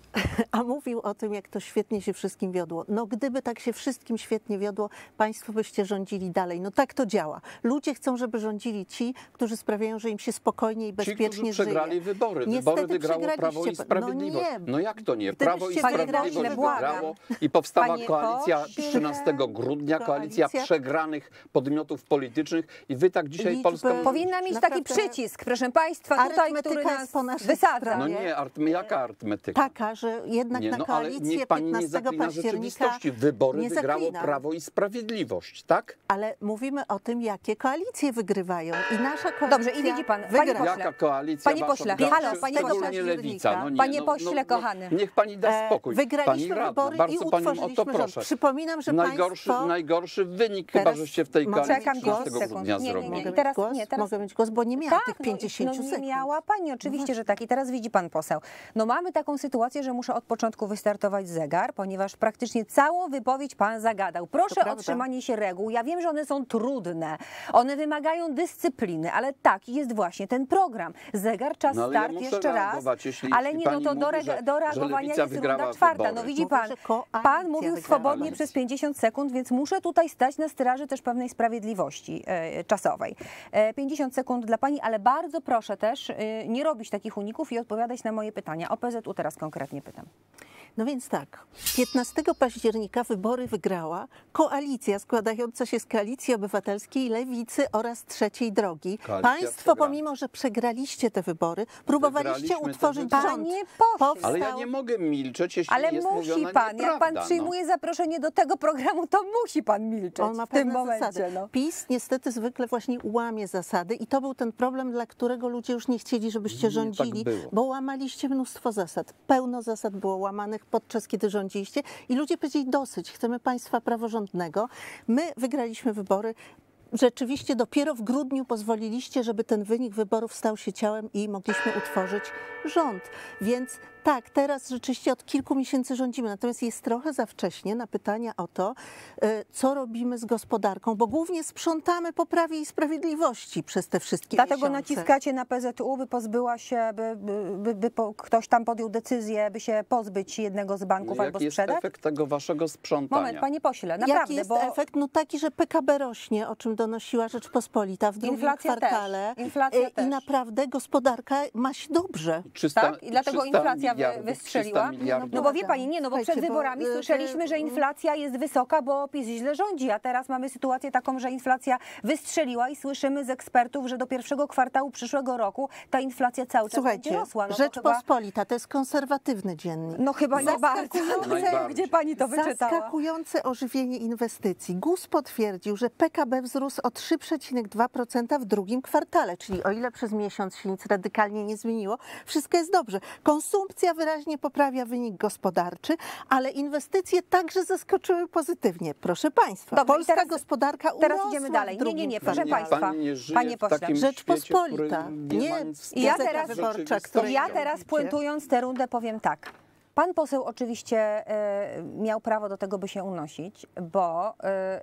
a mówił o tym, jak to świetnie się wszystkim wiodło. No gdyby tak się wszystkim świetnie wiodło, państwo byście rządzili dalej. No tak to działa. Ludzie chcą, żeby rządzili ci, którzy sprawiają, że im się spokojnie i bezpiecznie żyje. Przegrali wybory. Niestety wygrało Prawo i Sprawiedliwość. No, nie. No jak to nie? Prawo i Sprawiedliwość wygrało i powstała koalicja 13 grudnia, koalicja przegranych podmiotów politycznych i wy tak dzisiaj Polską... Powinna mieć taki przycisk, proszę państwa, tutaj, który nas po naszej stronie. No nie, jaka arytmetyka? Taka, że jednak nie, no, na koalicję 15 października wybory wygrało Prawo i Sprawiedliwość, tak? Ale mówimy o tym, jakie koalicje wygrywają i nasza koalicja. Dobrze, i widzi pan, panie pośle. Jaka koalicja? Panie pośle, halo, panie pośle, Lewica. No nie, panie pośle, kochany. Niech pani da spokój. Wygraliśmy wybory i utworzyliśmy rząd. Przypominam, że najgorszy wynik, chyba żeście w tej koalicji 13 grudnia zrobili. Mogę mieć głos, bo nie miałam tych 50 sekund. Nie miała pani oczywiście, że tak. I teraz widzi pan poseł. No mamy taką sytuację, że muszę od początku wystartować zegar, ponieważ praktycznie całą wypowiedź pan zagadał. Proszę o trzymanie się reguł. Ja wiem, że one są trudne. One wymagają dyscypliny, ale taki jest właśnie ten program. Zegar, czas, no, start, ja jeszcze raz. Ale nie, no to do reagowania jest runda czwarta. No widzi pan, pan mówił swobodnie przez 50 sekund, więc muszę tutaj stać na straży też pewnej sprawiedliwości czasowej. 50 sekund dla pani, ale bardzo proszę też nie robić takich uników i odpowiadać na moje pytania. O PZU teraz konkretnie pytam. No więc tak, 15 października wybory wygrała koalicja składająca się z Koalicji Obywatelskiej, Lewicy oraz Trzeciej Drogi. Państwo, pomimo że przegraliście te wybory, próbowaliście utworzyć rząd. Ale ja nie mogę milczeć, jeśli ale jest musi mówiona pan, nieprawda, jak pan przyjmuje zaproszenie do tego programu, to musi pan milczeć. On ma pewne zasady. No. PiS niestety zwykle właśnie łamie zasady i to był ten problem, dla którego ludzie już nie chcieli, żebyście rządzili, tak bo łamaliście mnóstwo zasad. Pełno zasad było łamanych podczas kiedy rządziliście i ludzie powiedzieli dosyć, chcemy państwa praworządnego. My wygraliśmy wybory. Rzeczywiście dopiero w grudniu pozwoliliście, żeby ten wynik wyborów stał się ciałem i mogliśmy utworzyć rząd. Więc tak, teraz rzeczywiście od kilku miesięcy rządzimy, natomiast jest trochę za wcześnie na pytania o to, co robimy z gospodarką, bo głównie sprzątamy po Prawie i Sprawiedliwości przez te wszystkie miesiące. Dlatego naciskacie na PZU, by pozbyła się, ktoś tam podjął decyzję, by się pozbyć jednego z banków albo sprzedać? Jaki jest efekt tego waszego sprzątania? Moment, panie pośle, naprawdę, jaki jest efekt? No taki, że PKB rośnie, o czym donosiła Rzeczpospolita w drugim kwartale. Inflacja też. I naprawdę gospodarka ma się dobrze. I dlatego inflacja wystrzeliła? No bo wie pani, nie, no bo przed wyborami słyszeliśmy, że inflacja jest wysoka, bo PiS źle rządzi, a teraz mamy sytuację taką, że inflacja wystrzeliła i słyszymy z ekspertów, że do pierwszego kwartału przyszłego roku ta inflacja cały czas będzie rosła. No Rzeczpospolita, to jest konserwatywny dziennik. No chyba najbardziej. Gdzie pani to wyczytała? Zaskakujące ożywienie inwestycji. GUS potwierdził, że PKB wzrósł o 3,2% w drugim kwartale, czyli o ile przez miesiąc się nic radykalnie nie zmieniło, wszystko jest dobrze. Konsumpcja wyraźnie poprawia wynik gospodarczy, ale inwestycje także zaskoczyły pozytywnie. Proszę państwa, dobra, polska gospodarka urosła. Teraz idziemy dalej. Nie, proszę państwa. Panie pośle, Rzeczpospolita. Ja teraz puentując tę rundę powiem tak. Pan poseł oczywiście miał prawo do tego, by się unosić, bo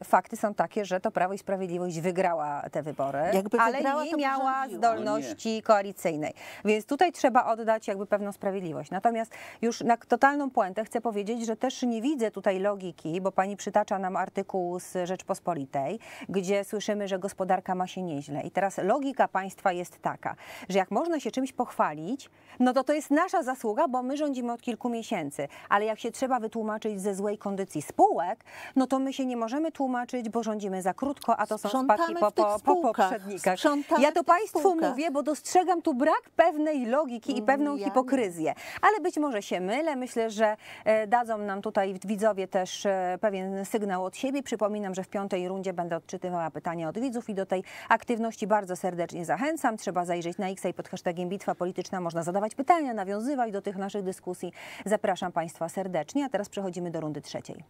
fakty są takie, że to Prawo i Sprawiedliwość wygrała te wybory, ale nie miała zdolności koalicyjnej. Więc tutaj trzeba oddać jakby pewną sprawiedliwość. Natomiast już na totalną puentę chcę powiedzieć, że też nie widzę tutaj logiki, bo pani przytacza nam artykuł z Rzeczpospolitej, gdzie słyszymy, że gospodarka ma się nieźle. I teraz logika państwa jest taka, że jak można się czymś pochwalić, no to to jest nasza zasługa, bo my rządzimy od kilku miesięcy, ale jak się trzeba wytłumaczyć ze złej kondycji spółek, no to my się nie możemy tłumaczyć, bo rządzimy za krótko, a to są spadki po poprzednikach. Ja to państwu mówię, bo dostrzegam tu brak pewnej logiki i pewną hipokryzję, ale być może się mylę. Myślę, że dadzą nam tutaj widzowie też pewien sygnał od siebie. Przypominam, że w 5. rundzie będę odczytywała pytania od widzów i do tej aktywności bardzo serdecznie zachęcam. Trzeba zajrzeć na X i pod hashtagiem Bitwa Polityczna można zadawać pytania, nawiązywać do tych naszych dyskusji. Zapraszam państwa serdecznie, a teraz przechodzimy do rundy trzeciej.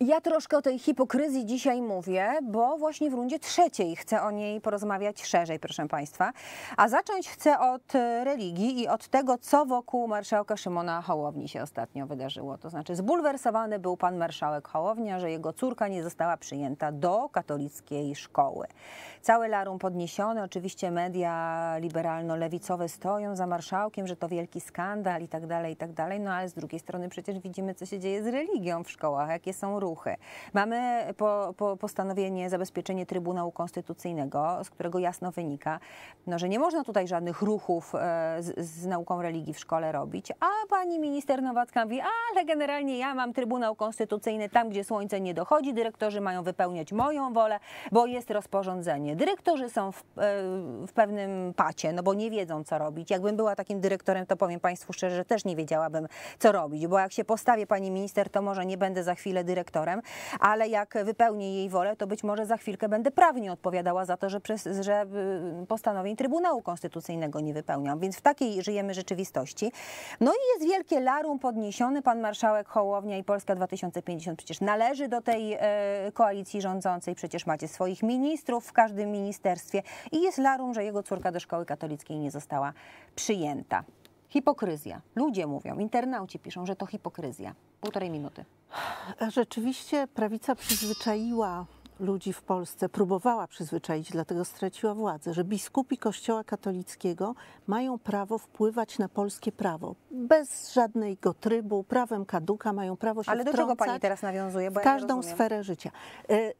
Ja troszkę o tej hipokryzji dzisiaj mówię, bo właśnie w rundzie trzeciej chcę o niej porozmawiać szerzej, proszę państwa. A zacząć chcę od religii i od tego, co wokół marszałka Szymona Hołowni się ostatnio wydarzyło. To znaczy zbulwersowany był pan marszałek Hołownia, że jego córka nie została przyjęta do katolickiej szkoły. Całe larum podniesione, oczywiście media liberalno-lewicowe stoją za marszałkiem, że to wielki skandal i tak dalej, no ale z drugiej strony przecież widzimy, co się dzieje z religią w szkołach, jakie są ruchy. Mamy postanowienie, zabezpieczenie Trybunału Konstytucyjnego, z którego jasno wynika, no, że nie można tutaj żadnych ruchów z nauką religii w szkole robić, a pani minister Nowacka mówi, ale generalnie ja mam Trybunał Konstytucyjny tam, gdzie słońce nie dochodzi, dyrektorzy mają wypełniać moją wolę, bo jest rozporządzenie. Dyrektorzy są w pewnym pacie, no bo nie wiedzą, co robić. Jakbym była takim dyrektorem, to powiem państwu szczerze, że też nie wiedziałabym, co robić, bo jak się postawię pani minister, to może nie będę za chwilę dyrektorem, ale jak wypełnię jej wolę, to być może za chwilkę będę prawnie odpowiadała za to, że postanowień Trybunału Konstytucyjnego nie wypełniam. Więc w takiej żyjemy rzeczywistości. No i jest wielkie larum podniesiony. Pan marszałek Hołownia i Polska 2050 przecież należy do tej koalicji rządzącej. Przecież macie swoich ministrów w każdym ministerstwie. I jest larum, że jego córka do szkoły katolickiej nie została przyjęta. Hipokryzja. Ludzie mówią, internauci piszą, że to hipokryzja. Półtorej minuty. Rzeczywiście prawica przyzwyczaiła ludzi w Polsce, próbowała przyzwyczaić, dlatego straciła władzę, że biskupi Kościoła katolickiego mają prawo wpływać na polskie prawo. Bez żadnego trybu, prawem kaduka mają prawo się wtrącać. Ale do czego pani teraz nawiązuje? Bo ja nie rozumiem. W każdą sferę życia.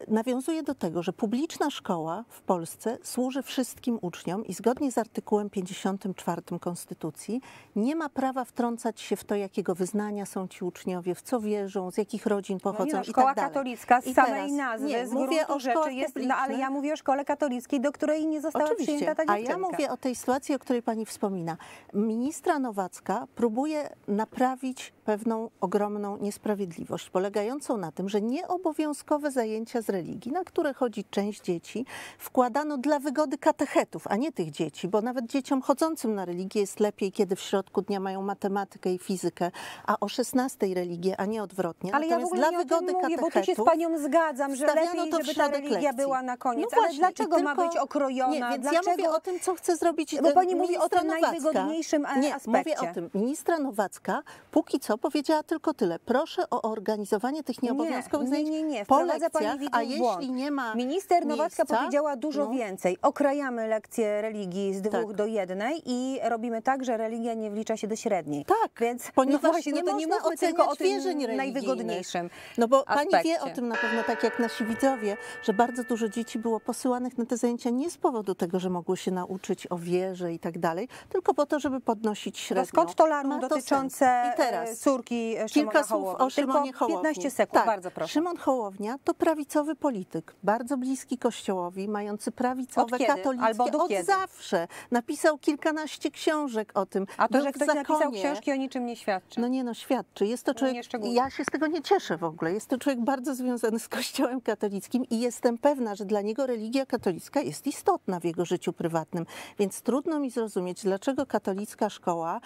Nawiązuje do tego, że publiczna szkoła w Polsce służy wszystkim uczniom i zgodnie z artykułem 54 Konstytucji nie ma prawa wtrącać się w to, jakiego wyznania są ci uczniowie, w co wierzą, z jakich rodzin pochodzą i tak dalej. Szkoła katolicka z samej nazwy, mówię o szkole publicznej, ale ja mówię o szkole katolickiej, do której nie została przyjęta ta dziewczynka. A ja mówię o tej sytuacji, o której pani wspomina. Ministra Nowacka próbuje naprawić pewną ogromną niesprawiedliwość, polegającą na tym, że nieobowiązkowe zajęcia z religii, na które chodzi część dzieci, wkładano dla wygody katechetów, a nie tych dzieci, bo nawet dzieciom chodzącym na religię jest lepiej, kiedy w środku dnia mają matematykę i fizykę, a o 16 religię, a nie odwrotnie. Ale natomiast ja w ogóle nie dla wygody katechetów, bo tu się z panią zgadzam, że lepiej, żeby ta religia była na koniec, no właśnie, ale dlaczego ma być okrojona? Nie, więc dlaczego? Ja mówię o tym, co chce zrobić. Bo pani mówi o tym najwygodniejszym aspekcie. Mówię o tym. Ministra Nowacka póki co powiedziała tylko tyle. Proszę o organizowanie tych nieobowiązkowych zajęć po lekcjach, a jeśli nie ma minister Nowacka powiedziała dużo więcej. Okrajamy lekcje religii z 2 do 1 i robimy tak, że religia nie wlicza się do średniej. Tak, więc ponieważ no właśnie, nie to nie mówmy tylko o tym najwygodniejszym. No bo pani wie o tym na pewno tak jak nasi widzowie, wie, że bardzo dużo dzieci było posyłanych na te zajęcia nie z powodu tego, że mogły się nauczyć o wierze i tak dalej, tylko po to, żeby podnosić średnią. Skąd to larum dotyczące córki Szymona Hołowni? Tylko 15 sekund, tak, bardzo proszę. Szymon Hołownia to prawicowy polityk, bardzo bliski Kościołowi, mający prawicowe katolickie. Od zawsze. Napisał kilkanaście książek o tym. A to, że ktoś napisał książki, o niczym nie świadczy. No nie, no świadczy. Jest to człowiek, ja się z tego nie cieszę w ogóle. Jest to człowiek bardzo związany z Kościołem katolickim i jestem pewna, że dla niego religia katolicka jest istotna w jego życiu prywatnym. Więc trudno mi zrozumieć, dlaczego katolicka szkoła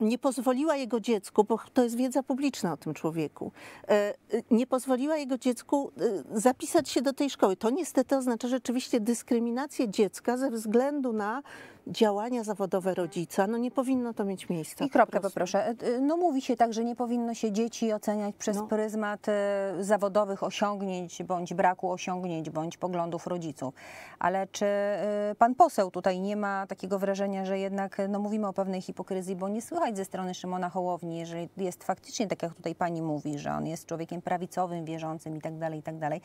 nie pozwoliła jego dziecku, bo to jest wiedza publiczna o tym człowieku, nie pozwoliła jego dziecku zapisać się do tej szkoły. To niestety oznacza rzeczywiście dyskryminację dziecka ze względu na działania zawodowe rodzica. No nie powinno to mieć miejsca. I kropkę poproszę. No mówi się tak, że nie powinno się dzieci oceniać przez pryzmat zawodowych osiągnięć, bądź braku osiągnięć, bądź poglądów rodziców. Ale czy pan poseł tutaj nie ma takiego wrażenia, że jednak no mówimy o pewnej hipokryzji, bo nie słychać ze strony Szymona Hołowni, jeżeli jest faktycznie tak, jak tutaj pani mówi, że on jest człowiekiem prawicowym, wierzącym i tak dalej, i tak dalej.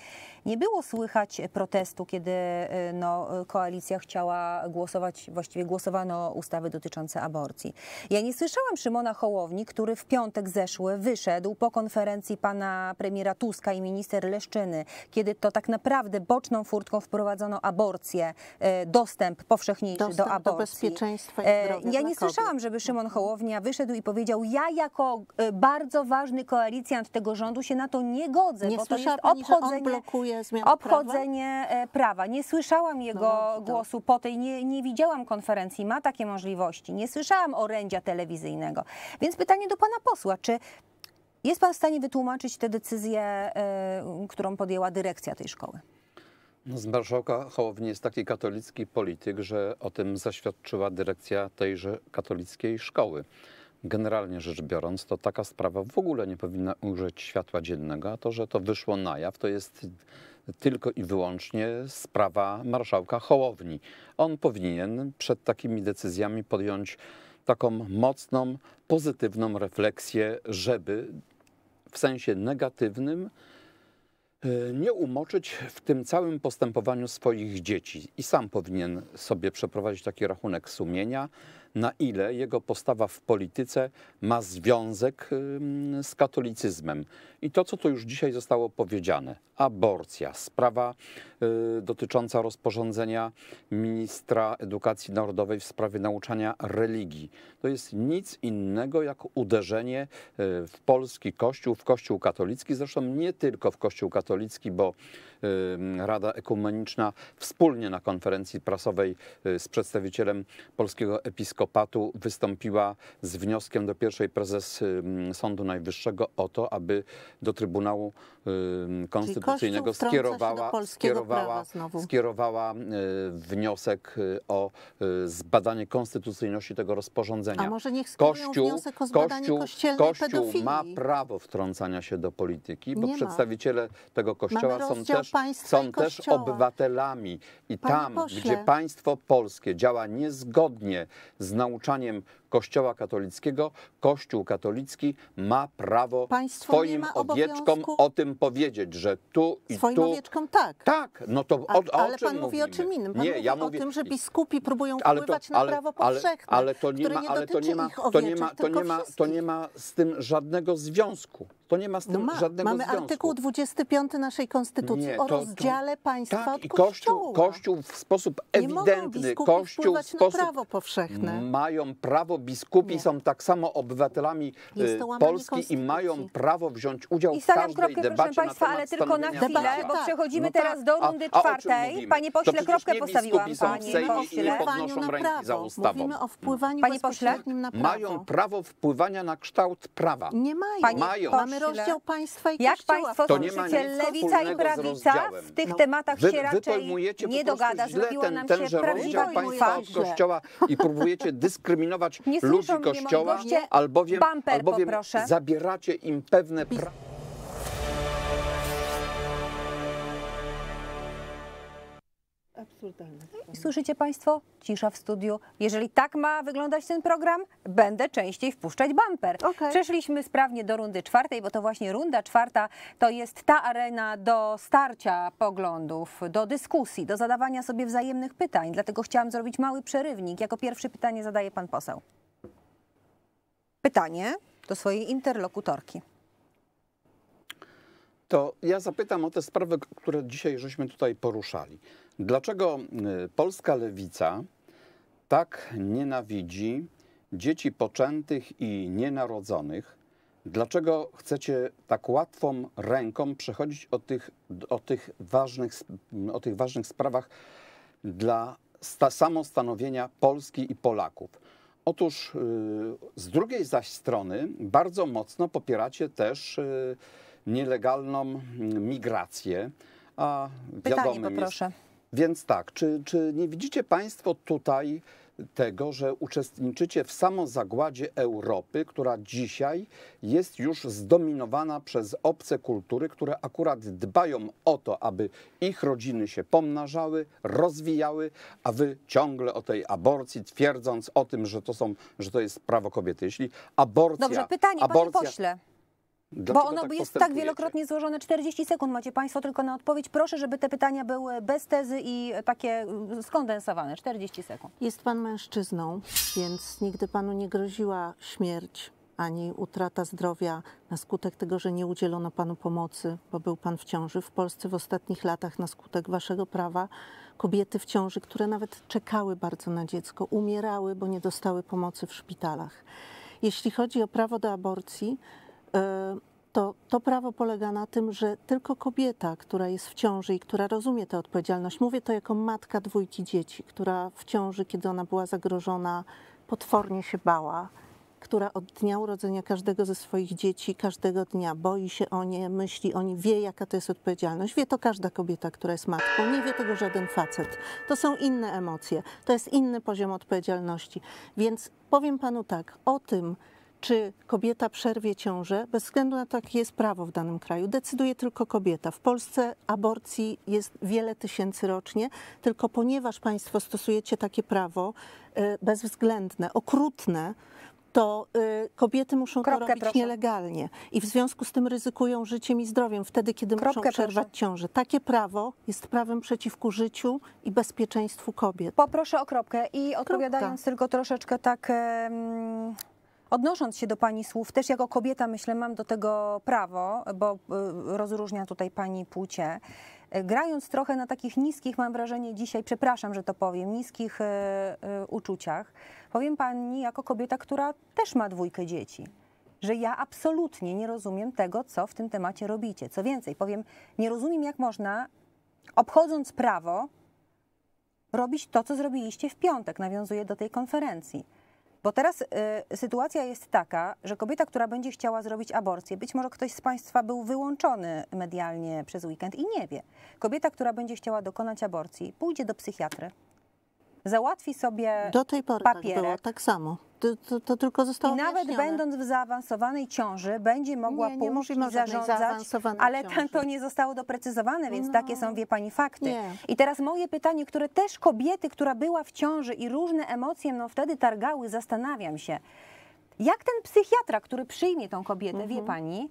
Nie było słychać protestu, kiedy no, koalicja chciała głosować, właściwie głosowano ustawy dotyczące aborcji. Ja nie słyszałam Szymona Hołowni, który w piątek zeszły wyszedł po konferencji pana premiera Tuska i minister Leszczyny, kiedy to tak naprawdę boczną furtką wprowadzono aborcję, dostęp powszechniejszy do aborcji. Do bezpieczeństwa i zdrowia. Ja nie słyszałam, żeby Szymon Hołownia wyszedł i powiedział, ja jako bardzo ważny koalicjant tego rządu się na to nie godzę, bo to jest obchodzenie prawa. Nie słyszałam jego głosu po tej, nie widziałam konferencji, ma takie możliwości, nie słyszałam orędzia telewizyjnego. Więc pytanie do pana posła, czy jest pan w stanie wytłumaczyć tę decyzję, którą podjęła dyrekcja tej szkoły? Z marszałka Hołowni jest taki katolicki polityk, że o tym zaświadczyła dyrekcja tejże katolickiej szkoły. Generalnie rzecz biorąc, to taka sprawa w ogóle nie powinna ujrzeć światła dziennego, a to, że to wyszło na jaw, to jest tylko i wyłącznie sprawa marszałka Hołowni. On powinien przed takimi decyzjami podjąć taką mocną, pozytywną refleksję, żeby w sensie negatywnym nie umoczyć w tym całym postępowaniu swoich dzieci. I sam powinien sobie przeprowadzić taki rachunek sumienia, na ile jego postawa w polityce ma związek z katolicyzmem. I to, co tu już dzisiaj zostało powiedziane, aborcja, sprawa dotycząca rozporządzenia ministra edukacji narodowej w sprawie nauczania religii, to jest nic innego jak uderzenie w polski kościół, w kościół katolicki, zresztą nie tylko w kościół katolicki, bo Rada Ekumeniczna wspólnie na konferencji prasowej z przedstawicielem Polskiego Episkopatu wystąpiła z wnioskiem do pierwszej prezes Sądu Najwyższego o to, aby do Trybunału Konstytucyjnego skierowała wniosek o zbadanie konstytucyjności tego rozporządzenia. A może niech wniosek o zbadanie Kościół ma prawo wtrącania się do polityki, bo przedstawiciele tego Kościoła są też obywatelami. I tam, gdzie państwo polskie działa niezgodnie z nauczaniem Kościoła katolickiego, Kościół katolicki ma prawo swoim owieczkom o tym powiedzieć, że tu i tu. Swoim owieczkom tak. Tak, no to ale pan mówi o czym innym. Pan mówi o tym, że biskupi próbują wpływać na prawo powszechne, to nie ma z tym żadnego związku. To nie ma z tym żadnego związku. Mamy artykuł 25 naszej Konstytucji o rozdziale państwa od Kościoła. Kościół w sposób ewidentny, Kościół w sposób prawo powszechne. Mają prawo, biskupi są tak samo obywatelami Polski i mają prawo wziąć udział w każdej debacie na temat stanowienia prawa. I stawiam kropkę, proszę państwa, ale tylko na chwilę, bo przechodzimy teraz do rundy czwartej. Panie pośle, kropkę postawiłam. Mówimy o wpływaniu bezpośrednim na prawo. Mają prawo wpływania na kształt prawa. Nie mają. Mamy rozdział państwa i Kościoła. Jak państwo słyszycie, lewica i prawica w tych tematach się raczej nie dogada. Zrobiła nam się prawdziwa państwa od Kościoła i próbujecie dyskryminować ludzi Kościoła, albowiem zabieracie im pewne prawa. absurdalne. I słyszycie Państwo? Cisza w studiu. Jeżeli tak ma wyglądać ten program, będę częściej wpuszczać bumper. Okay. Przeszliśmy sprawnie do rundy czwartej, bo to właśnie runda czwarta to jest ta arena do starcia poglądów, do dyskusji, do zadawania sobie wzajemnych pytań. Dlatego chciałam zrobić mały przerywnik. Jako pierwsze pytanie zadaje pan poseł. Pytanie do swojej interlokutorki. To ja zapytam o te sprawy, które dzisiaj żeśmy tutaj poruszali. Dlaczego polska lewica tak nienawidzi dzieci poczętych i nienarodzonych? Dlaczego chcecie tak łatwą ręką przechodzić o tych ważnych sprawach dla samostanowienia Polski i Polaków? Otóż z drugiej zaś strony bardzo mocno popieracie też nielegalną migrację. A pytanie poproszę. Więc tak, czy nie widzicie państwo tutaj tego, że uczestniczycie w samozagładzie Europy, która dzisiaj jest już zdominowana przez obce kultury, które akurat dbają o to, aby ich rodziny się pomnażały, rozwijały, a wy ciągle o tej aborcji, twierdząc o tym, że to jest prawo kobiety. Jeśli aborcja... Dobrze, pytanie, panie pośle. Dlaczego bo ono tak jest tak wielokrotnie złożone, 40 sekund macie państwo tylko na odpowiedź. Proszę, żeby te pytania były bez tezy i takie skondensowane. 40 sekund. Jest pan mężczyzną, więc nigdy panu nie groziła śmierć ani utrata zdrowia na skutek tego, że nie udzielono panu pomocy, bo był pan w ciąży. W Polsce w ostatnich latach na skutek waszego prawa kobiety w ciąży, które nawet czekały bardzo na dziecko, umierały, bo nie dostały pomocy w szpitalach. Jeśli chodzi o prawo do aborcji, to prawo polega na tym, że tylko kobieta, która jest w ciąży i która rozumie tę odpowiedzialność, mówię to jako matka dwójki dzieci, która w ciąży, kiedy ona była zagrożona, potwornie się bała, która od dnia urodzenia każdego ze swoich dzieci, każdego dnia boi się o nie, myśli o nie, wie jaka to jest odpowiedzialność. Wie to każda kobieta, która jest matką, nie wie tego żaden facet. To są inne emocje, to jest inny poziom odpowiedzialności. Więc powiem panu tak, o tym, czy kobieta przerwie ciążę, bez względu na to, jakie jest prawo w danym kraju, decyduje tylko kobieta. W Polsce aborcji jest wiele tysięcy rocznie, tylko ponieważ państwo stosujecie takie prawo bezwzględne, okrutne, to kobiety muszą to robić nielegalnie i w związku z tym ryzykują życiem i zdrowiem wtedy, kiedy muszą przerwać ciążę. Takie prawo jest prawem przeciwko życiu i bezpieczeństwu kobiet. Poproszę o kropkę i odpowiadając tylko troszeczkę tak... Odnosząc się do pani słów, też jako kobieta, myślę, mam do tego prawo, bo rozróżnia tutaj pani płcie. Grając trochę na takich niskich, mam wrażenie dzisiaj, przepraszam, że to powiem, niskich uczuciach, powiem pani jako kobieta, która też ma dwójkę dzieci, że ja absolutnie nie rozumiem tego, co w tym temacie robicie. Co więcej, powiem, nie rozumiem, jak można, obchodząc prawo, robić to, co zrobiliście w piątek, nawiązuję do tej konferencji. Bo teraz sytuacja jest taka, że kobieta, która będzie chciała zrobić aborcję, być może ktoś z państwa był wyłączony medialnie przez weekend i nie wie. Kobieta, która będzie chciała dokonać aborcji, pójdzie do psychiatry, załatwi sobie do tej pory papierek. Tak było, tak samo. To tylko zostało i nawet będąc w zaawansowanej ciąży będzie mogła pójść i zarządzać, ale tam to nie zostało doprecyzowane, więc takie są, wie pani, fakty. Nie. I teraz moje pytanie, które też kobiety, która była w ciąży i różne emocje no wtedy targały, zastanawiam się, jak ten psychiatra, który przyjmie tą kobietę, wie pani,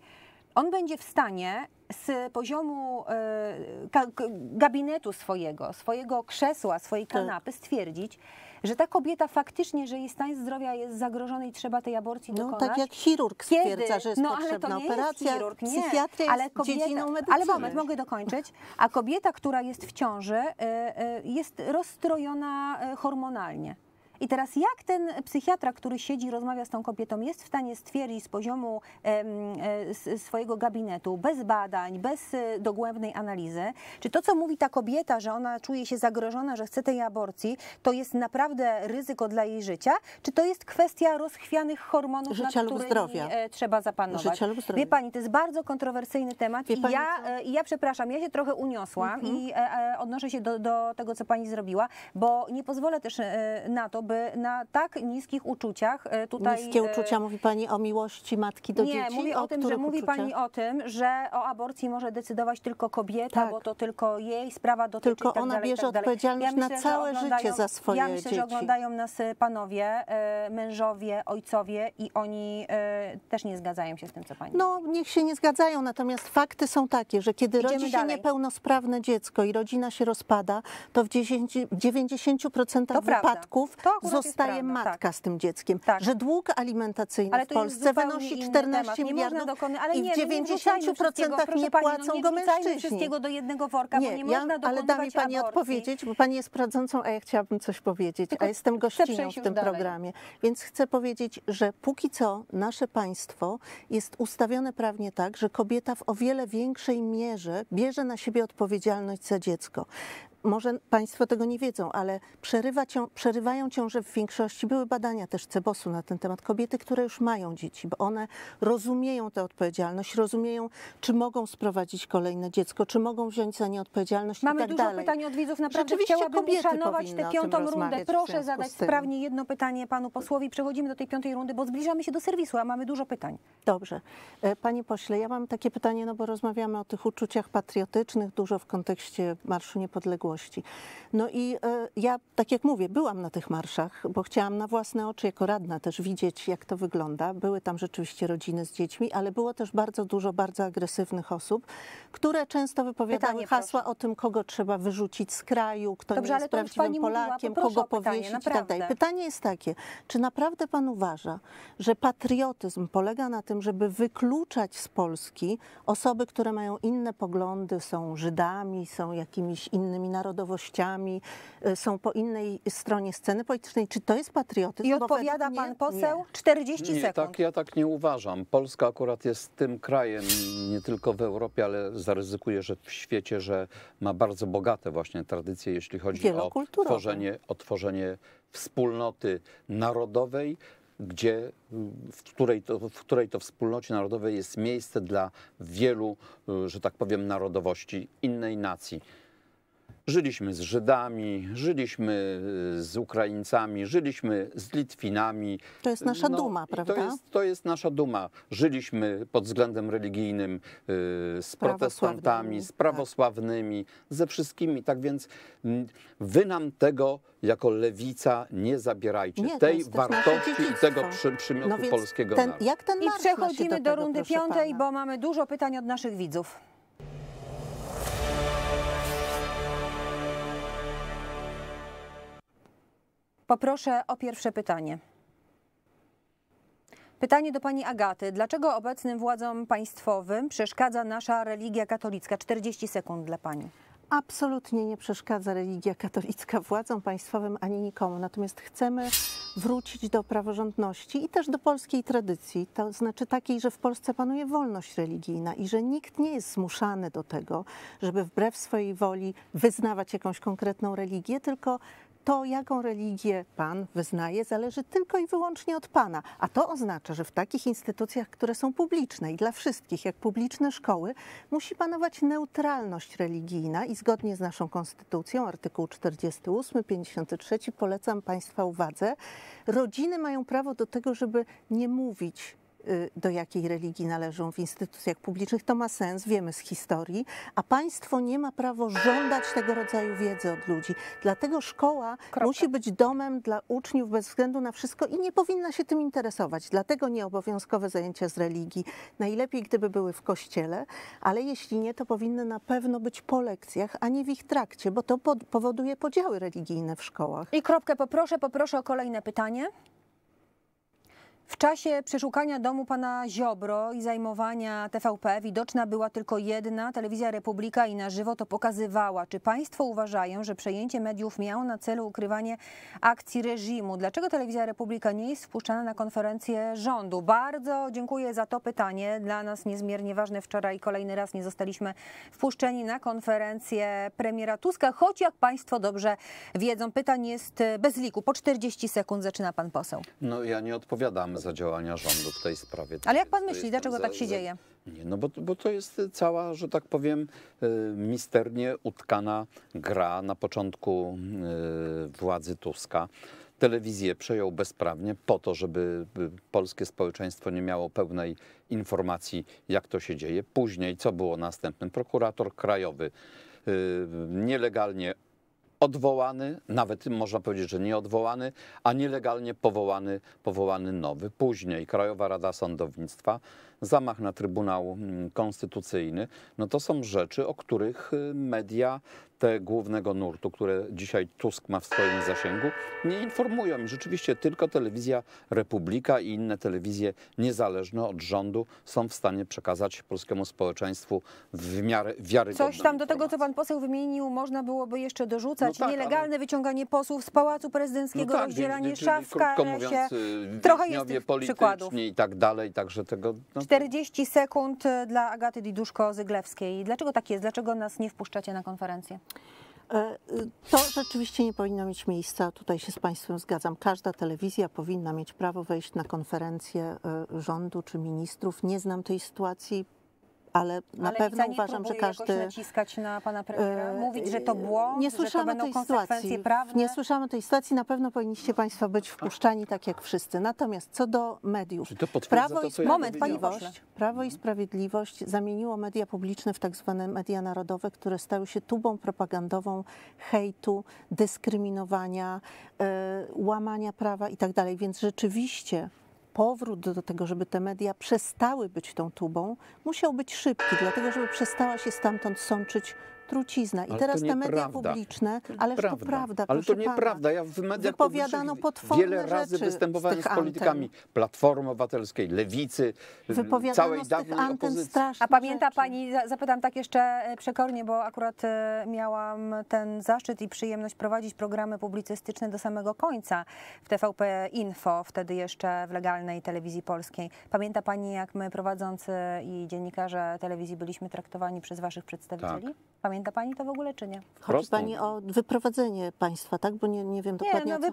on będzie w stanie z poziomu gabinetu swojego krzesła, swojej kanapy stwierdzić, że ta kobieta faktycznie, że jej stan zdrowia jest zagrożony i trzeba tej aborcji dokonać. No tak jak chirurg stwierdza, że jest potrzebna operacja, chirurg, psychiatria jest dziedziną medycyny. Ale moment, mogę dokończyć. A kobieta, która jest w ciąży, jest rozstrojona hormonalnie. I teraz jak ten psychiatra, który siedzi i rozmawia z tą kobietą, jest w stanie stwierdzić z poziomu swojego gabinetu, bez badań, bez dogłębnej analizy, czy to, co mówi ta kobieta, że ona czuje się zagrożona, że chce tej aborcji, to jest naprawdę ryzyko dla jej życia, czy to jest kwestia rozchwianych hormonów, nad którymi trzeba zapanować. Wie pani, to jest bardzo kontrowersyjny temat i ja przepraszam, ja się trochę uniosłam i odnoszę się do tego, co pani zrobiła, bo nie pozwolę też na to, by na tak niskich uczuciach tutaj... Niskie uczucia, mówi pani o miłości matki do dzieci? Nie, mówię o tym, że mówi pani o tym, że o aborcji może decydować tylko kobieta, bo to tylko jej sprawa dotyczy. Tylko ona bierze odpowiedzialność na całe życie za swoje dzieci. Ja myślę, że oglądają nas panowie, mężowie, ojcowie i oni też nie zgadzają się z tym, co pani... No, niech się nie zgadzają, natomiast fakty są takie, że kiedy rodzi się niepełnosprawne dziecko i rodzina się rozpada, to w 90% wypadków zostaje matka z tym dzieckiem. Tak. Że dług alimentacyjny w Polsce wynosi 14 miliardów i w 90% nie płacą go mężczyźni. Wszystkiego do jednego worka, nie, bo nie można dokonywać aborcji. Ale da mi pani odpowiedzieć, bo pani jest prowadzącą, a ja chciałabym coś powiedzieć, tylko a jestem gościnią w tym programie. Więc chcę powiedzieć, że póki co nasze państwo jest ustawione prawnie tak, że kobieta w o wiele większej mierze bierze na siebie odpowiedzialność za dziecko. Może państwo tego nie wiedzą, ale przerywają ciąże w większości. Były badania też CBOS-u na ten temat. Kobiety, które już mają dzieci, bo one rozumieją tę odpowiedzialność, rozumieją, czy mogą sprowadzić kolejne dziecko, czy mogą wziąć za nie odpowiedzialność i tak dalej. Mamy dużo pytań od widzów. Naprawdę chciałabym uszanować tę piątą rundę. Proszę zadać sprawnie jedno pytanie panu posłowi. Przechodzimy do tej piątej rundy, bo zbliżamy się do serwisu, a mamy dużo pytań. Dobrze. Panie pośle, ja mam takie pytanie, no bo rozmawiamy o tych uczuciach patriotycznych dużo w kontekście Marszu Niepodległości. No i ja, tak jak mówię, byłam na tych marszach, bo chciałam na własne oczy jako radna też widzieć, jak to wygląda. Były tam rzeczywiście rodziny z dziećmi, ale było też bardzo dużo bardzo agresywnych osób, które często wypowiadały hasła o tym, kogo trzeba wyrzucić z kraju, kto nie jest prawdziwym Polakiem, kogo powiesić i tak dalej. Pytanie jest takie, czy naprawdę pan uważa, że patriotyzm polega na tym, żeby wykluczać z Polski osoby, które mają inne poglądy, są Żydami, są jakimiś innymi narodowościami, są po innej stronie sceny politycznej. Czy to jest patriotyzm? I odpowiada pan poseł, 40 sekund. Nie, ja tak nie uważam. Polska akurat jest tym krajem, nie tylko w Europie, ale zaryzykuję, że w świecie, że ma bardzo bogate właśnie tradycje, jeśli chodzi o tworzenie wspólnoty narodowej, gdzie, w której to wspólnocie narodowej jest miejsce dla wielu, że tak powiem, narodowości innej nacji. Żyliśmy z Żydami, żyliśmy z Ukraińcami, żyliśmy z Litwinami. To jest nasza duma, prawda? To jest nasza duma. Żyliśmy pod względem religijnym z protestantami, z prawosławnymi, ze wszystkimi. Tak więc wy nam tego jako lewica nie zabierajcie. Tej wartości i tego przymiotu polskiego narodu. I przechodzimy do rundy piątej, bo mamy dużo pytań od naszych widzów. Poproszę o pierwsze pytanie. Pytanie do pani Agaty. Dlaczego obecnym władzom państwowym przeszkadza nasza religia katolicka? 40 sekund dla pani. Absolutnie nie przeszkadza religia katolicka władzom państwowym ani nikomu. Natomiast chcemy wrócić do praworządności i też do polskiej tradycji. To znaczy takiej, że w Polsce panuje wolność religijna i że nikt nie jest zmuszany do tego, żeby wbrew swojej woli wyznawać jakąś konkretną religię, tylko to, jaką religię pan wyznaje, zależy tylko i wyłącznie od pana. A to oznacza, że w takich instytucjach, które są publiczne i dla wszystkich, jak publiczne szkoły, musi panować neutralność religijna i zgodnie z naszą konstytucją, artykuł 48, 53, polecam państwa uwadze, rodziny mają prawo do tego, żeby nie mówić, do jakiej religii należą w instytucjach publicznych. To ma sens, wiemy z historii, a państwo nie ma prawa żądać tego rodzaju wiedzy od ludzi. Dlatego szkoła musi być domem dla uczniów bez względu na wszystko i nie powinna się tym interesować. Dlatego nieobowiązkowe zajęcia z religii. Najlepiej, gdyby były w kościele, ale jeśli nie, to powinny na pewno być po lekcjach, a nie w ich trakcie, bo to powoduje podziały religijne w szkołach. I kropkę poproszę o kolejne pytanie. W czasie przeszukania domu pana Ziobro i zajmowania TVP widoczna była tylko jedna Telewizja Republika i Na Żywo to pokazywała. Czy państwo uważają, że przejęcie mediów miało na celu ukrywanie akcji reżimu? Dlaczego Telewizja Republika nie jest wpuszczana na konferencję rządu? Bardzo dziękuję za to pytanie. Dla nas niezmiernie ważne. Wczoraj kolejny raz nie zostaliśmy wpuszczeni na konferencję premiera Tuska, choć jak państwo dobrze wiedzą, pytań jest bez liku. Po 40 sekund zaczyna pan poseł. No ja nie odpowiadam za działania rządu w tej sprawie. Ale jak pan myśli, dlaczego tak się dzieje? Nie, no bo to jest cała, że tak powiem, misternie utkana gra na początku władzy Tuska. telewizję przejął bezprawnie po to, żeby polskie społeczeństwo nie miało pełnej informacji, jak to się dzieje. Później, co było następnym? Prokurator krajowy nielegalnie odwołany, nawet można powiedzieć, że nie odwołany, a nielegalnie powołany nowy. Później Krajowa Rada Sądownictwa, zamach na Trybunał Konstytucyjny. No to są rzeczy, o których media, te głównego nurtu, które dzisiaj Tusk ma w swoim zasięgu, nie informują. I rzeczywiście tylko Telewizja Republika i inne telewizje niezależne od rządu są w stanie przekazać polskiemu społeczeństwu w miarę wiarygodną coś tam do tego, co pan poseł wymienił, można byłoby jeszcze dorzucać. No tak, nielegalne wyciąganie posłów z Pałacu Prezydenckiego, no tak, rozdzielanie szaf w KRS-ie. Trochę jest tych przykładów. I tak dalej, także tego... No. 40 sekund dla Agaty Diduszko-Zyglewskiej. Dlaczego tak jest? Dlaczego nas nie wpuszczacie na konferencję? To rzeczywiście nie powinno mieć miejsca, tutaj się z państwem zgadzam. Każda telewizja powinna mieć prawo wejść na konferencję rządu czy ministrów. Nie znam tej sytuacji, ale na pewno uważam, że każdy... naciskać na pana premiera, mówić, że to błąd, nie słyszamy, że to będą konsekwencje prawne. Nie słyszamy tej sytuacji, na pewno powinniście państwo być wpuszczani tak jak wszyscy. Natomiast co do mediów, Prawo i Sprawiedliwość zamieniło media publiczne w tak zwane media narodowe, które stały się tubą propagandową hejtu, dyskryminowania, łamania prawa i tak dalej, więc rzeczywiście... Powrót do tego, żeby te media przestały być tą tubą, musiał być szybki, dlatego żeby przestała się stamtąd sączyć trucizna. I ale teraz te media publiczne, ależ to prawda, ale to nieprawda. Ja w mediach wypowiadano potworne rzeczy. Wiele razy występowałem z politykami Platformy Obywatelskiej, Lewicy, całej dawnej opozycji. A pamięta pani, zapytam tak jeszcze przekornie, bo akurat miałam ten zaszczyt i przyjemność prowadzić programy publicystyczne do samego końca w TVP Info, wtedy jeszcze w legalnej telewizji polskiej. Pamięta pani, jak my prowadzący i dziennikarze telewizji byliśmy traktowani przez waszych przedstawicieli? Tak. Pamięta pani to w ogóle, czy nie? Chodzi pani o wyprowadzenie państwa, tak? Bo nie wiem dokładnie, nie, no,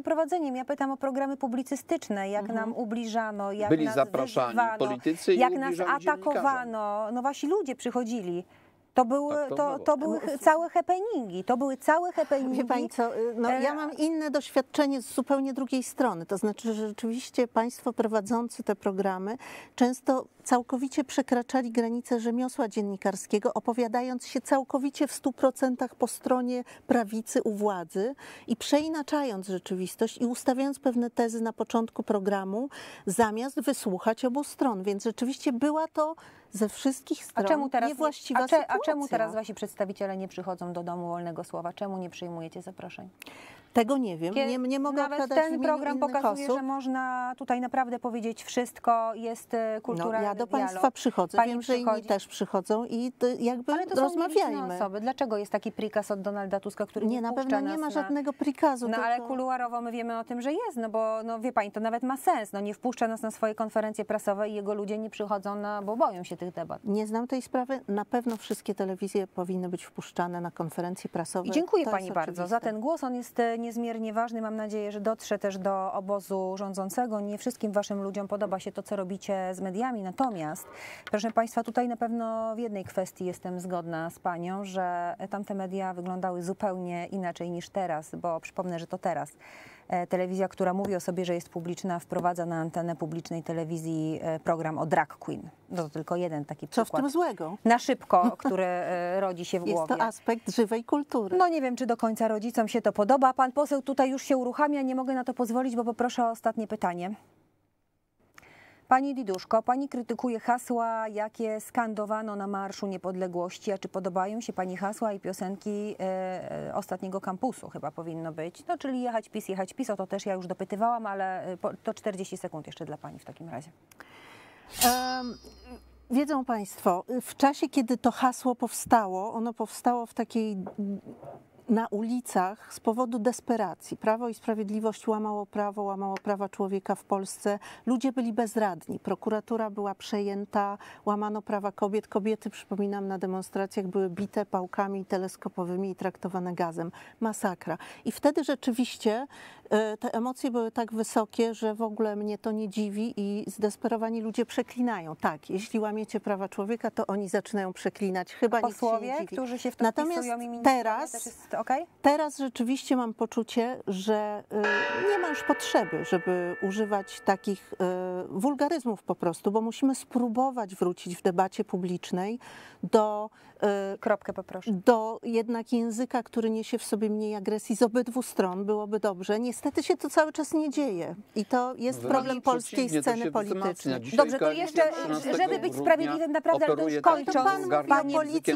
wyprowadzeniem. Ja pytam o programy publicystyczne, jak nam ubliżano, jak byli nas zapraszani politycy, jak nas atakowano. No wasi ludzie przychodzili. To były całe happeningi. Wie pani co, no, ja mam inne doświadczenie z zupełnie drugiej strony. To znaczy, że rzeczywiście państwo prowadzący te programy często całkowicie przekraczali granice rzemiosła dziennikarskiego, opowiadając się całkowicie w 100% po stronie prawicy u władzy i przeinaczając rzeczywistość i ustawiając pewne tezy na początku programu, zamiast wysłuchać obu stron. Więc rzeczywiście była to ze wszystkich stron niewłaściwa sytuacja. A czemu teraz wasi przedstawiciele nie przychodzą do Domu Wolnego Słowa? Czemu nie przyjmujecie zaproszeń? Tego nie wiem. Nie mogę odpowiadać w imieniu innych osób. Nawet ten program pokazuje, że można tutaj naprawdę powiedzieć wszystko, jest kulturalny dialog. Ja do państwa przychodzę, wiem, że inni też przychodzą i jakby rozmawiajmy. Osoby. Dlaczego jest taki prikaz od Donalda Tuska, który nie na pewno nie ma żadnego prikazu. No ale kuluarowo my wiemy o tym, że jest, no bo no, wie pani, to nawet ma sens. No, nie wpuszcza nas na swoje konferencje prasowe i jego ludzie nie przychodzą, bo boją się tych debat. Nie znam tej sprawy. Na pewno wszystkie telewizje powinny być wpuszczane na konferencje prasowe. I dziękuję pani bardzo za ten głos. On jest niezmiernie ważny. Mam nadzieję, że dotrze też do obozu rządzącego. Nie wszystkim waszym ludziom podoba się to, co robicie z mediami. Natomiast, proszę państwa, tutaj na pewno w jednej kwestii jestem zgodna z panią, że tamte media wyglądały zupełnie inaczej niż teraz, bo przypomnę, że to teraz telewizja, która mówi o sobie, że jest publiczna, wprowadza na antenę publicznej telewizji program o drag queen. To tylko jeden taki przykład. Co w tym złego? Na szybko, który rodzi się w głowie. Jest to aspekt żywej kultury. No nie wiem, czy do końca rodzicom się to podoba. Pan poseł tutaj już się uruchamia, nie mogę na to pozwolić, bo poproszę o ostatnie pytanie. Pani Diduszko, pani krytykuje hasła, jakie skandowano na Marszu Niepodległości. A czy podobają się pani hasła i piosenki ostatniego kampusu, chyba powinno być? No, czyli jechać PiS, o to też ja już dopytywałam, ale to 40 sekund jeszcze dla pani w takim razie. Wiedzą państwo, w czasie, kiedy to hasło powstało, ono powstało w takiej... na ulicach z powodu desperacji. Prawo i Sprawiedliwość łamało prawo, łamało prawa człowieka w Polsce. Ludzie byli bezradni. Prokuratura była przejęta, łamano prawa kobiet. Kobiety, przypominam, na demonstracjach były bite pałkami teleskopowymi i traktowane gazem. Masakra. I wtedy rzeczywiście te emocje były tak wysokie, że w ogóle mnie to nie dziwi i zdesperowani ludzie przeklinają. Tak, jeśli łamiecie prawa człowieka, to oni zaczynają przeklinać. Chyba nikt się nie dziwi. Posłowie, którzy się w to wpisują, i ministrowie, też jest ok? Teraz rzeczywiście mam poczucie, że nie ma już potrzeby, żeby używać takich wulgaryzmów po prostu, bo musimy spróbować wrócić w debacie publicznej do... Kropkę poproszę. Do jednak języka, który niesie w sobie mniej agresji z obydwu stron, byłoby dobrze. Niestety się to cały czas nie dzieje i to jest problem polskiej sceny politycznej. Dobrze, to jeszcze, żeby być sprawiedliwym, naprawdę, ale to już kończą. Pan polityk,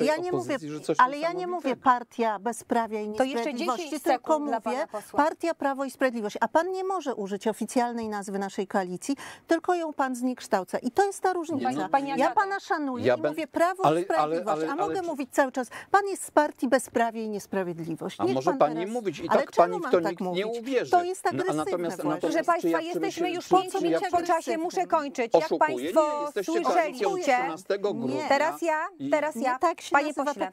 ja nie mówię, ale ja nie mówię partia bezprawia i niesprawiedliwości, tylko mówię partia Prawo i Sprawiedliwość. A pan nie może użyć oficjalnej nazwy naszej koalicji, tylko ją pan zniekształca. I to jest ta różnica. Ja pana szanuję i mówię Prawo i Sprawiedliwość, a mogę mówić cały czas, pan jest z partii bezprawie i niesprawiedliwość. A może pani nie mówić i tak pani w to nikt nie uwierzy. To jest agresywne właśnie. Proszę państwa, jesteśmy już 5 minut po czasie, muszę kończyć. Jak państwo słyszeliście, teraz ja, panie pośle,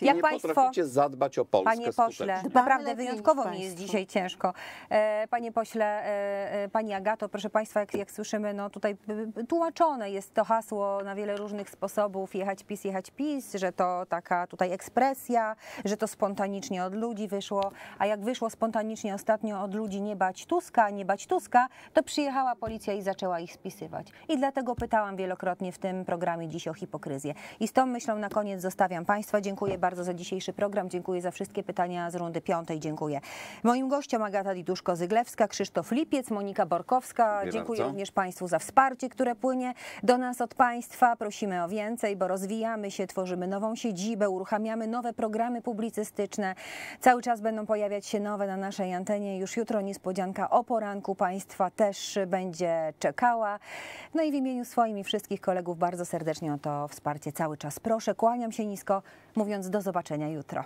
jak nie potraficie zadbać o Polskę. Panie pośle, naprawdę wyjątkowo mi jest dzisiaj ciężko. Panie pośle, pani Agato, proszę państwa, jak słyszymy, no tutaj tłumaczone jest to hasło na wiele różnych sposobów, jechać PiS, że to taka tutaj ekspresja, że to spontanicznie od ludzi wyszło, a jak wyszło spontanicznie ostatnio od ludzi nie bać Tuska, to przyjechała policja i zaczęła ich spisywać. I dlatego pytałam wielokrotnie w tym programie dziś o hipokryzję. I z tą myślą na koniec zostawiam państwa. Dziękuję bardzo za dzisiejszy program, dziękuję za wszystkie pytania z rundy 5, dziękuję. Moim gościom Agata Diduszko-Zyglewska, Krzysztof Lipiec, Monika Borkowska. Dziękuję również państwu za wsparcie, które płynie do nas od państwa. Prosimy o więcej, bo rozwijamy się, tworzymy nową siedzibę, uruchamiamy nowe programy publicystyczne. Cały czas będą pojawiać się nowe na naszej antenie. Już jutro niespodzianka o poranku państwa też będzie czekała. No i w imieniu swoim i wszystkich kolegów bardzo serdecznie o to wsparcie cały czas proszę. Kłaniam się nisko, mówiąc do zobaczenia jutro.